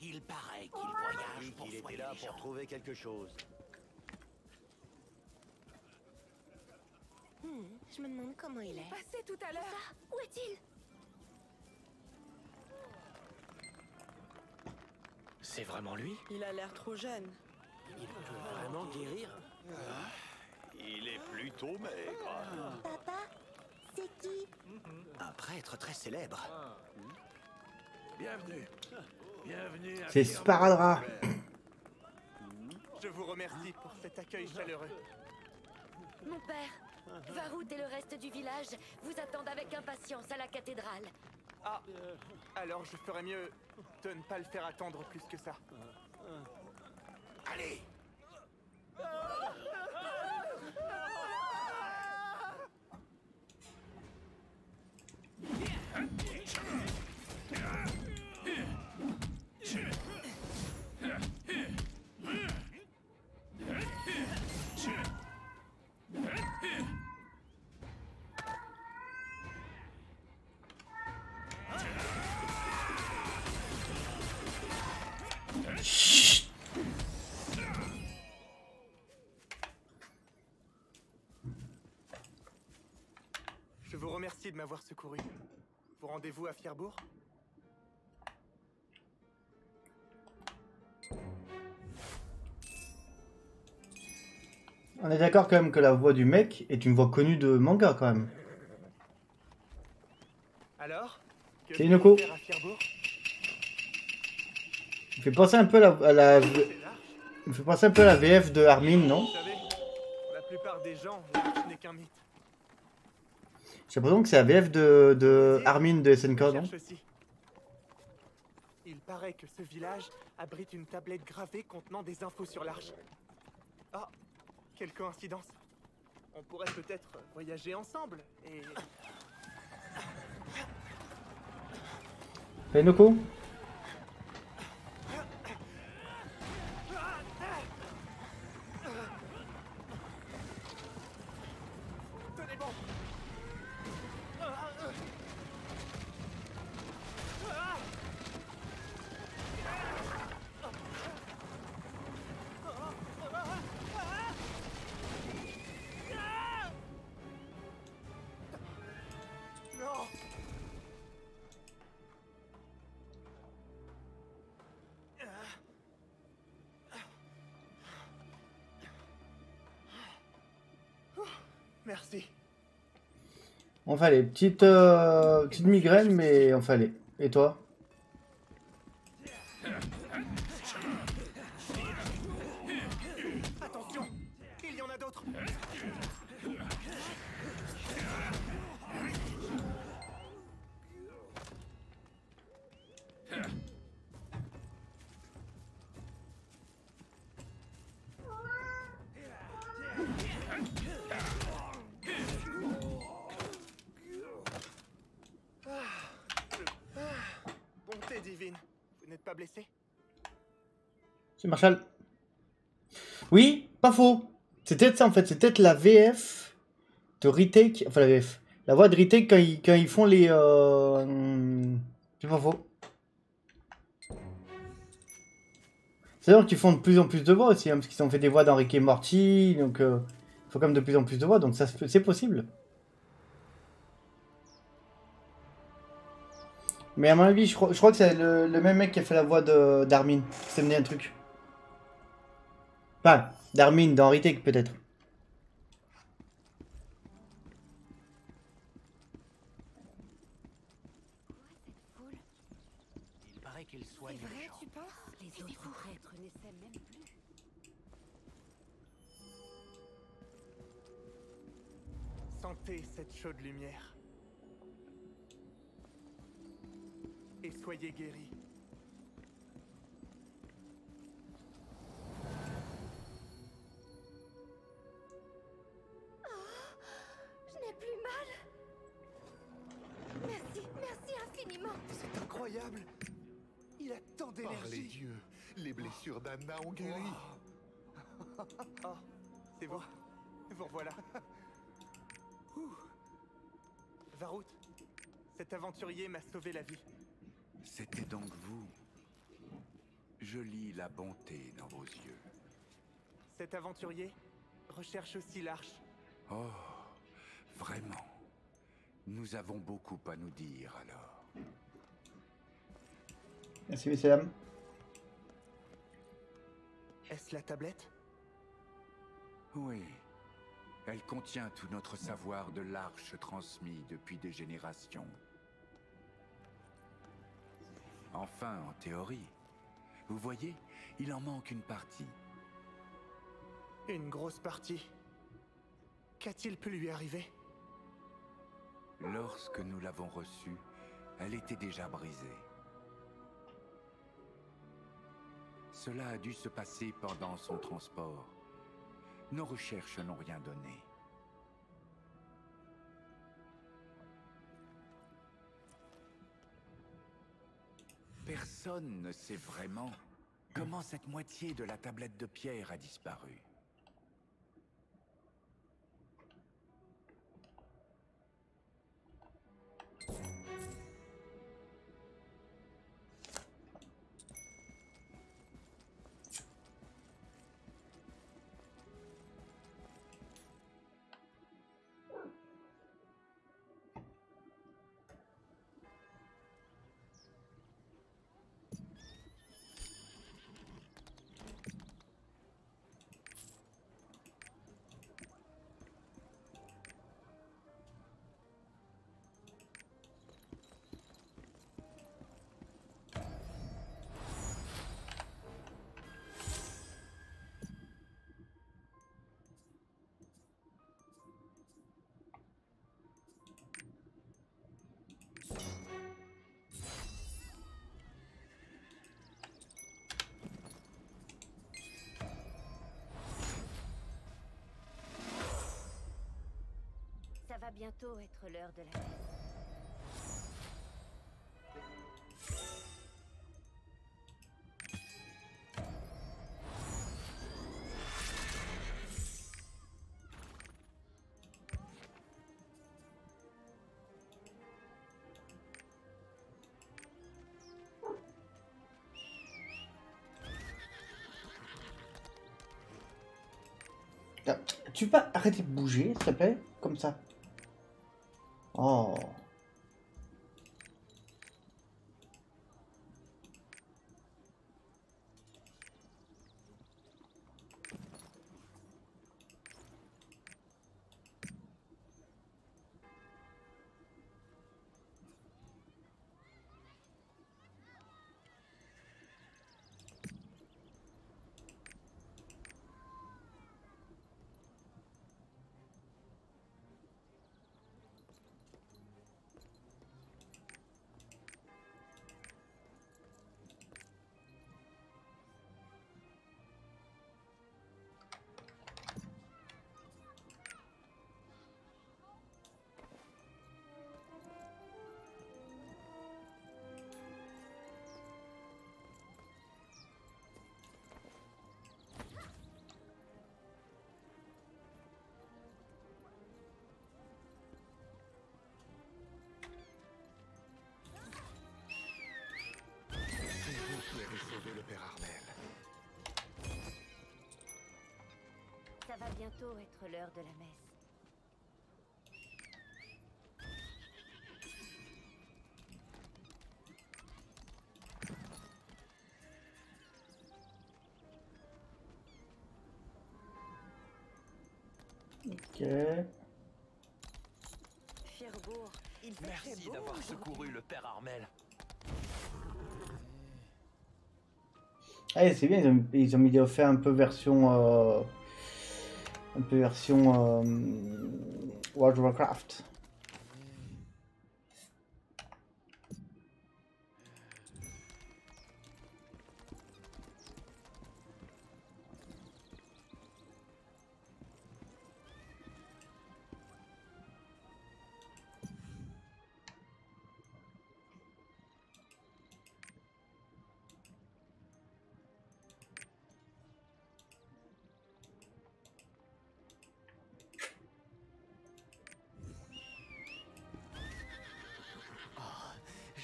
Il paraît qu'il voyage pour soigner les gens. Il était là pour trouver quelque chose. Hmm, je me demande comment il est. Il est passé tout à l'heure. Où est-il? C'est vraiment lui? Il a l'air trop jeune. Il peut vraiment guérir? Ah, il est plutôt maigre. Papa, c'est qui? Un prêtre très célèbre. Bienvenue. Bienvenue. C'est Sparadra. Je vous remercie pour cet accueil chaleureux. Mon père, Varout et le reste du village vous attendent avec impatience à la cathédrale. Ah, alors je ferais mieux de ne pas le faire attendre plus que ça. Allez! Merci de m'avoir secouru. Vous rendez-vous à Fierbourg? On est d'accord quand même que la voix du mec est une voix connue de manga quand même. Alors que c'est Inoko. Il fait penser un peu à la, à la... Il fait penser un peu à la V F de Armin, non? Vous savez, pour la plupart des gens, ce n'est qu'un mythe. J'ai l'impression que c'est la V F de, de Armin de S N K, non? Il paraît que ce village abrite une tablette gravée contenant des infos sur l'arche. Ah, oh, quelle coïncidence. On pourrait peut-être voyager ensemble et... Fenoko? On fallait, petite, euh, petite migraine, mais on fallait. Et toi? Attention, il y en a d'autres. pas blessé? C'est Marshall. Oui, pas faux. C'est peut-être ça en fait, c'est peut-être la V F de Retake, enfin la V F, la voix de Retake quand ils, quand ils font les... Euh... C'est pas faux. C'est-à-dire qu'ils font de plus en plus de voix aussi, hein, parce qu'ils ont fait des voix dans Rick et Morty, donc il euh, faut quand même de plus en plus de voix, donc ça c'est possible. Mais à mon avis, je crois, je crois que c'est le, le même mec qui a fait la voix d'Armin, qui s'est mené un truc. Enfin, d'Armin, dans Retake peut-être. Il paraît qu'il soigne les gens. Les autres prêtres n'essaient même plus. Sentez cette chaude lumière. Et soyez guéris. Oh, je n'ai plus mal. Merci, merci infiniment. C'est incroyable. Il a tant d'énergie. Par les dieux, les blessures d'Anna ont guéri. Oh. Oh, c'est bon. Vous revoilà. Varout, cet aventurier m'a sauvé la vie. C'était donc vous. Je lis la bonté dans vos yeux. Cet aventurier recherche aussi l'arche. Oh, vraiment. Nous avons beaucoup à nous dire, alors. Merci, messieurs, dames. Est-ce la tablette? Oui. Elle contient tout notre savoir de l'arche transmis depuis des générations. Enfin, en théorie. Vous voyez, il en manque une partie. Une grosse partie. Qu'a-t-il pu lui arriver? Lorsque nous l'avons reçue, elle était déjà brisée. Cela a dû se passer pendant son transport. Nos recherches n'ont rien donné. Personne ne sait vraiment comment cette moitié de la tablette de pierre a disparu. Ça va bientôt être l'heure de la messe. Tu peux arrêter de bouger, s'il te plaît, comme ça. Oh. bientôt être l'heure de la messe. Ok. Fierbourg, il fait très beau. Merci d'avoir secouru le père Armel. Ah, c'est bien, ils ont, ils ont mis des faits un peu version. Euh, un peu version. Euh, World of Warcraft.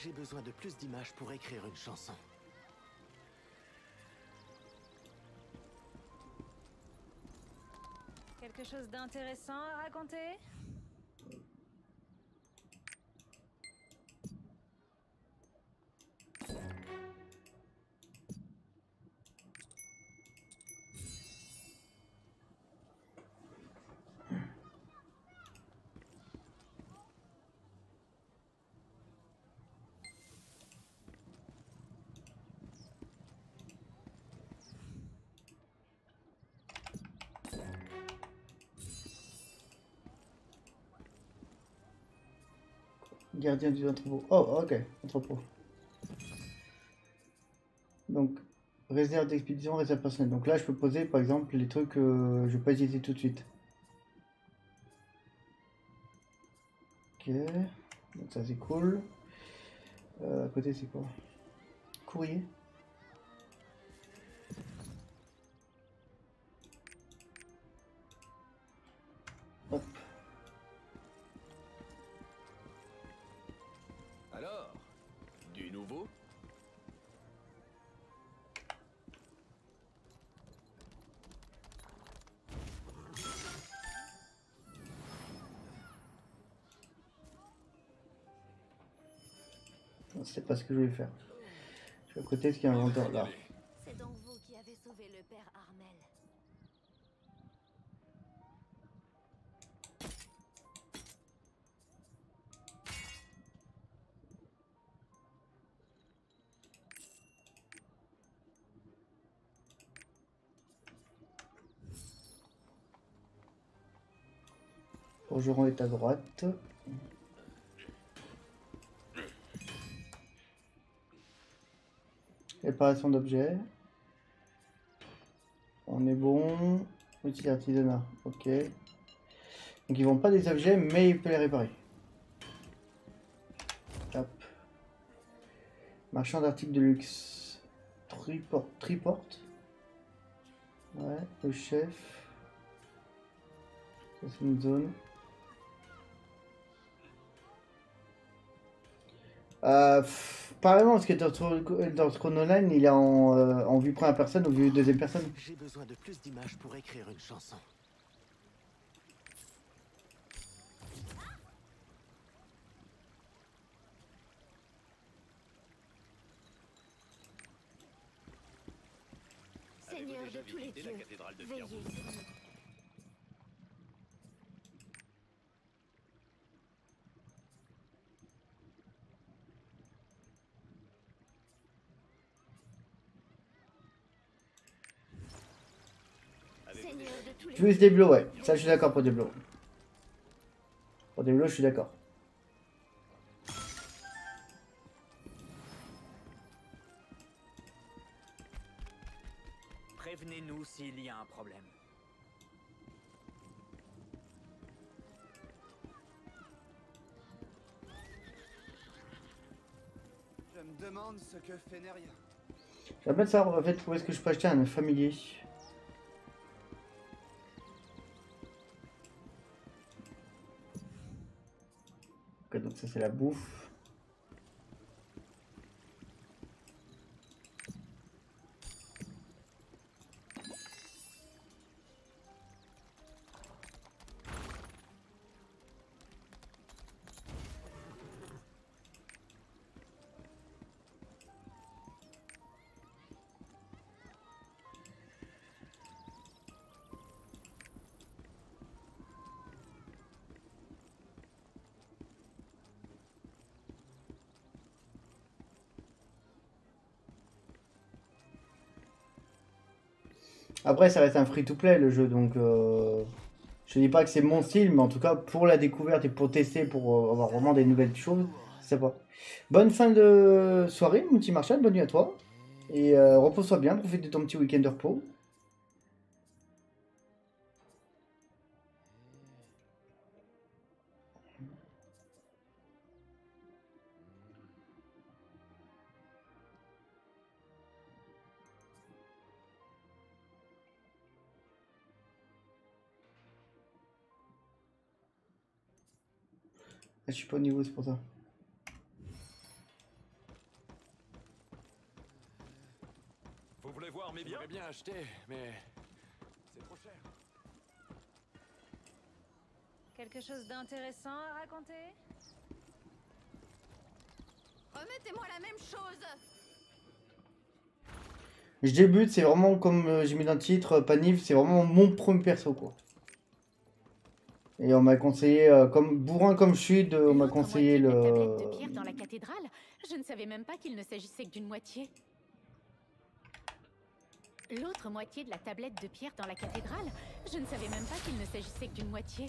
J'ai besoin de plus d'images pour écrire une chanson. Quelque chose d'intéressant à raconter? Gardien du entrepôt. Oh, ok, entrepôt. Donc, réserve d'expédition, réserve personnelle. Donc là, je peux poser, par exemple, les trucs, euh, je vais pas hésiter tout de suite. Ok, donc ça c'est cool. Euh, à côté, c'est quoi? Courrier. Hop. Alors, du nouveau? C'est pas ce que je voulais faire. Je suis à côté de ce qu'il y a un vendeur là. C'est donc vous qui avez sauvé le père Armel. Forgeron est à droite. Réparation d'objets. On est bon. Outil artisanat. Ok. Donc ils vendent pas des objets, mais il peut les réparer. Hop. Marchand d'articles de luxe. Triporte. Triporte. Ouais. Le chef. Ça c'est une zone. Euh, pff, apparemment, parce que dans Chronoline, il est en, euh, en vue première personne ou vue deuxième personne. J'ai besoin de plus d'images pour écrire une chanson. Seigneur de tous les dieux, veillez. Plus Diablo, ouais, ça je suis d'accord pour Diablo. Pour Diablo, je suis d'accord. Prévenez-nous s'il y a un problème. Je me demande ce que fait Neria. J'aimerais savoir en fait où est-ce que je peux acheter un familier. Donc ça c'est la bouffe. Après, ça reste un free-to-play le jeu, donc euh, je dis pas que c'est mon style, mais en tout cas pour la découverte et pour tester, pour euh, avoir vraiment des nouvelles choses, c'est pas. Bonne fin de soirée, mon petit Marshall, bonne nuit à toi. Et euh, repose-toi bien, profite de ton petit week-end de repos. Je suis pas au niveau, c'est pour ça. Vous voulez voir mes biens? J'aimerais bien acheter, mais c'est trop cher. Quelque chose d'intéressant à raconter? Remettez-moi la même chose. Je débute, c'est vraiment comme j'ai mis dans le titre, Panif, c'est vraiment mon premier perso quoi. Et on m'a conseillé, euh, comme bourrin comme je suis, de, on m'a conseillé le... de pierre dans la cathédrale. Je ne savais même pas qu'il ne s'agissait que d'une moitié. L'autre moitié de la tablette de pierre dans la cathédrale. Je ne savais même pas qu'il ne s'agissait que d'une moitié.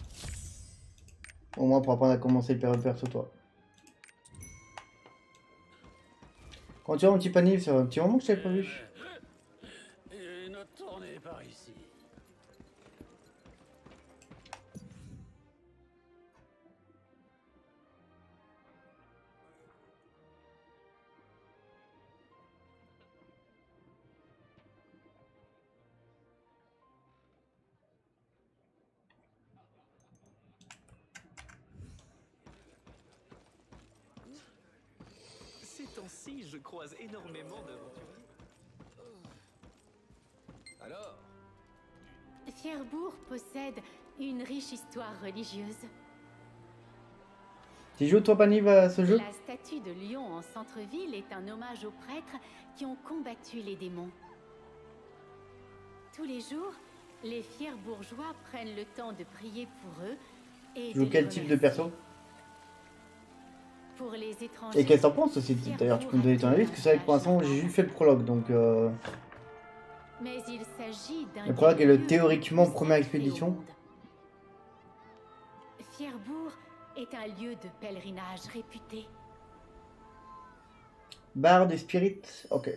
Au moins pour apprendre à commencer le période perso toi. Quand tu as un petit panier, c'est un petit moment que je t'avais pas vu. Une autre tournée par ici. Je croise énormément d'aventuriers. Alors, Fierbourg possède une riche histoire religieuse. Tu joues toi Panif à ce jeu? La statue de Lyon en centre-ville est un hommage aux prêtres qui ont combattu les démons. Tous les jours, les Fierbourgeois prennent le temps de prier pour eux et... Tu joues quel type de perso? Pour les étrangers, et qu'est-ce que t'en penses aussi? D'ailleurs, tu peux me donner ton avis parce que c'est vrai que pour l'instant j'ai juste fait le prologue donc. Euh... Mais il s'agit d'un le prologue est le théoriquement première expédition. Fierbourg est un lieu de pèlerinage réputé. Bar des spirites, ok.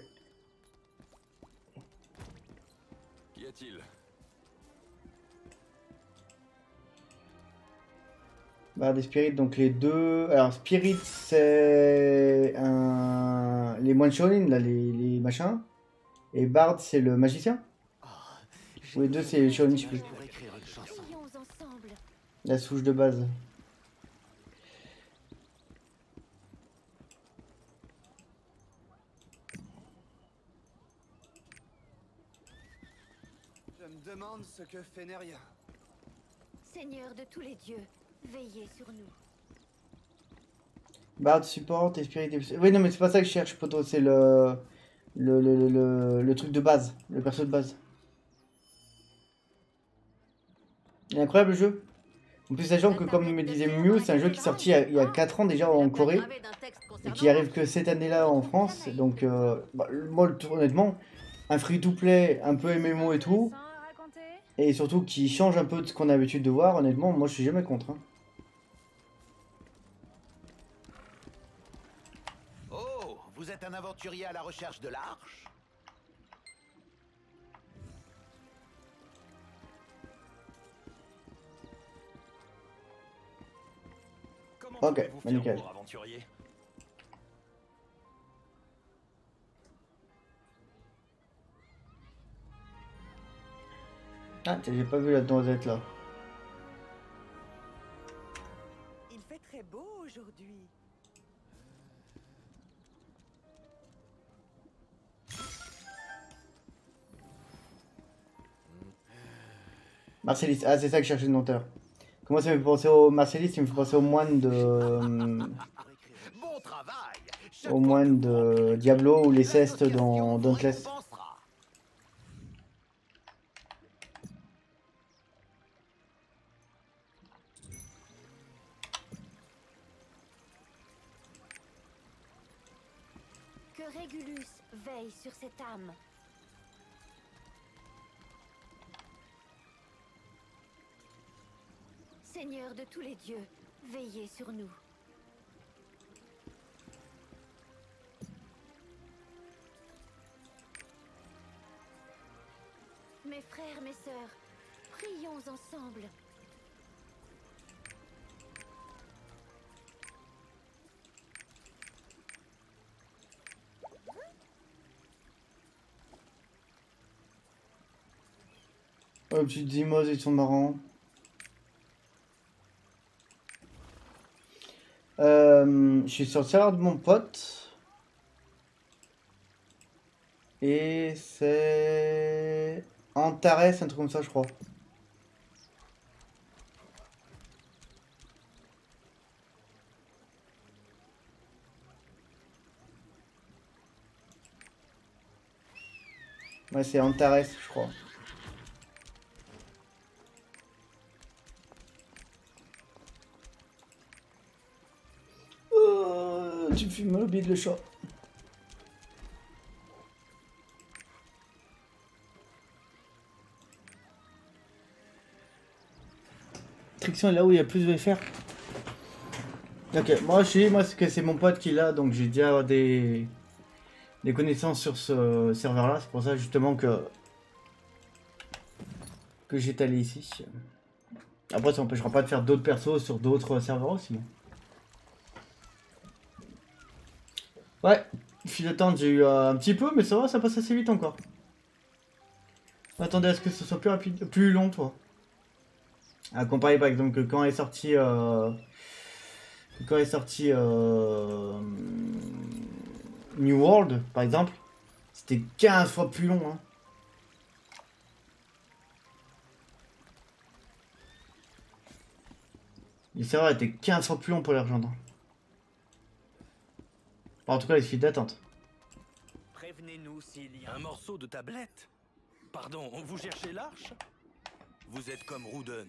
Qu'y a-t-il? Bah des spirites, donc les deux... Alors spirit c'est un... les moines Shonin, là, les, les machins. Et Bard c'est le magicien. Oh, ou les deux c'est Shonin, je sais plus. La souche de base. Je me demande ce que fait Neria. Seigneur de tous les dieux. Veillez sur nous. Bard support et spirit. Oui non mais c'est pas ça que je cherche poto, c'est le le, le, le le truc de base, le perso de base. Il est incroyable le jeu. En plus sachant que comme me disait Mew, c'est un jeu qui est sorti il y a quatre ans déjà en Corée et qui arrive que cette année là en France. Donc euh, bah, moi honnêtement, un free to play, un peu M M O et tout. Et surtout qui change un peu de ce qu'on a l'habitude de voir, honnêtement moi je suis jamais contre hein. Oh, vous êtes un aventurier à la recherche de l'arche? Ok, nickel. Ah, j'ai pas vu la noisette là. Il fait très beau aujourd'hui. Marcellus, ah c'est ça que je cherchais de l'auteur. Comment ça me fait penser au Marcellus? Il me fait penser au moine de... Bon travail. Au moine de Diablo ou les cestes dans Dauntless. Régulus veille sur cette âme. Seigneur de tous les dieux, veillez sur nous. Mes frères, mes sœurs, prions ensemble. Oh, petites dimos, ils sont marrants. Euh, je suis sur le serveur de mon pote. Et c'est... Antares, un truc comme ça, je crois. Ouais, c'est Antares, je crois. Tu me fumes le bide, le chat. Triction est là où il y a plus de F R. Ok, moi je suis, moi c'est que c'est mon pote qui l'a, donc j'ai déjà des des connaissances sur ce serveur là, c'est pour ça justement que que j'étais allé ici. Après ça n'empêchera pas de faire d'autres persos sur d'autres serveurs aussi. Ouais, file d'attente j'ai eu euh, un petit peu, mais ça va, ça passe assez vite encore. Attendez à ce que ce soit plus rapide, plus long, toi. À comparer par exemple que quand est sorti, euh, quand est sorti euh, New World, par exemple, c'était quinze fois plus long. Hein. Les serveurs étaient quinze fois plus longs pour les rejoindre. En tout cas, les files d'attente. Prévenez-nous s'il y a un morceau de tablette. Pardon, on vous cherchait l'arche? Vous êtes comme Rudon.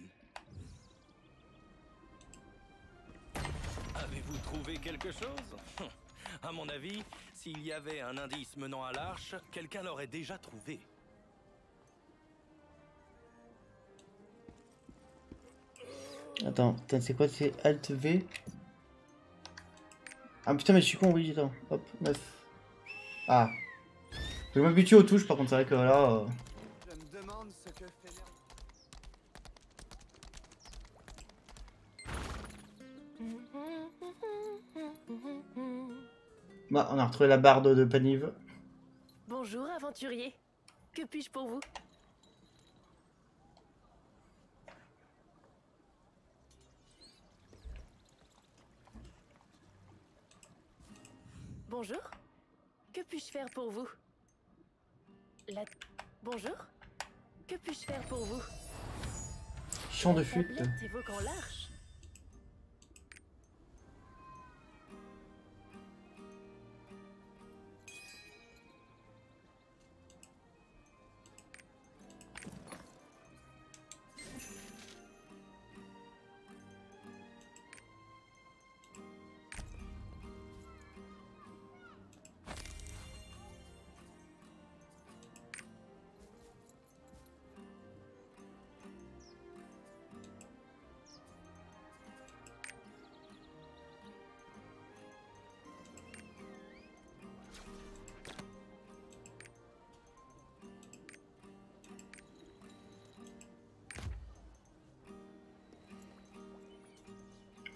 Avez-vous trouvé quelque chose? Hum. À mon avis, s'il y avait un indice menant à l'arche, quelqu'un l'aurait déjà trouvé. Attends, c'est quoi? C'est Alt V? Ah putain mais je suis con, oui, attends, hop, neuf. Ah. Je m'habitue aux touches par contre, c'est vrai que là... Euh... Je me demande ce que fait là. Bah, on a retrouvé la barde de Panif. Bonjour aventurier, que puis-je pour vous? Bonjour, que puis-je faire pour vous? La... Bonjour, que puis-je faire pour vous? Champ de fuite. Évoquant l'arche.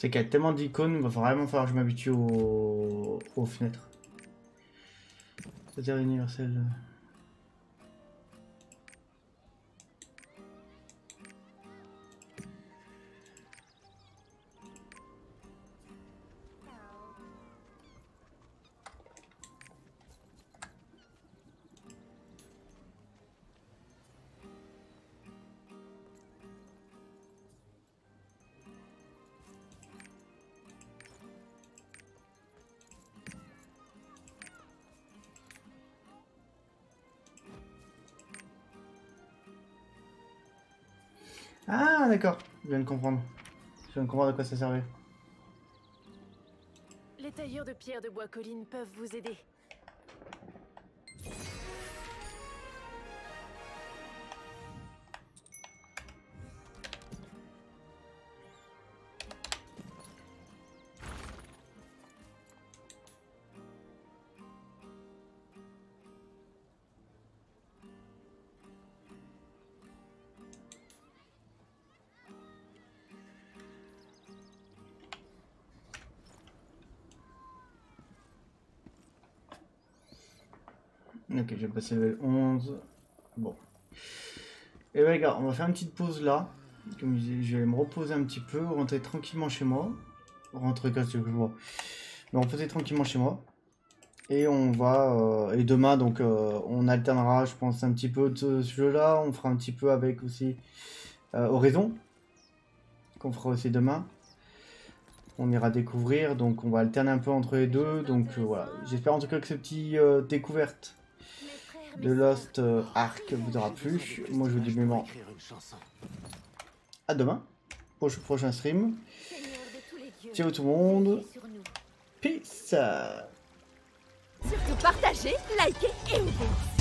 C'est qu'il y a tellement d'icônes, il va vraiment falloir que je m'habitue aux... aux fenêtres. C'est-à-dire universel. D'accord, je viens de comprendre. Je viens de comprendre à quoi ça servait. Les tailleurs de pierre de bois colline peuvent vous aider. Ok, j'ai passé level onze. Bon. Et ben les gars, on va faire une petite pause là. Comme je disais, je vais me reposer un petit peu, rentrer tranquillement chez moi. Rentrer quand tu veux que je vois. Me reposer tranquillement chez moi. Et on va, euh, et demain donc euh, on alternera je pense un petit peu de ce jeu là, on fera un petit peu avec aussi euh, Horizon, qu'on fera aussi demain, on ira découvrir, donc on va alterner un peu entre les deux, donc euh, voilà, j'espère en tout cas que cette petite euh, découverte de Lost euh, Ark vous aura plu, moi je vous dis vraiment à demain, pour le prochain stream, ciao tout le monde, peace. Surtout partagez, likez et ouvrez.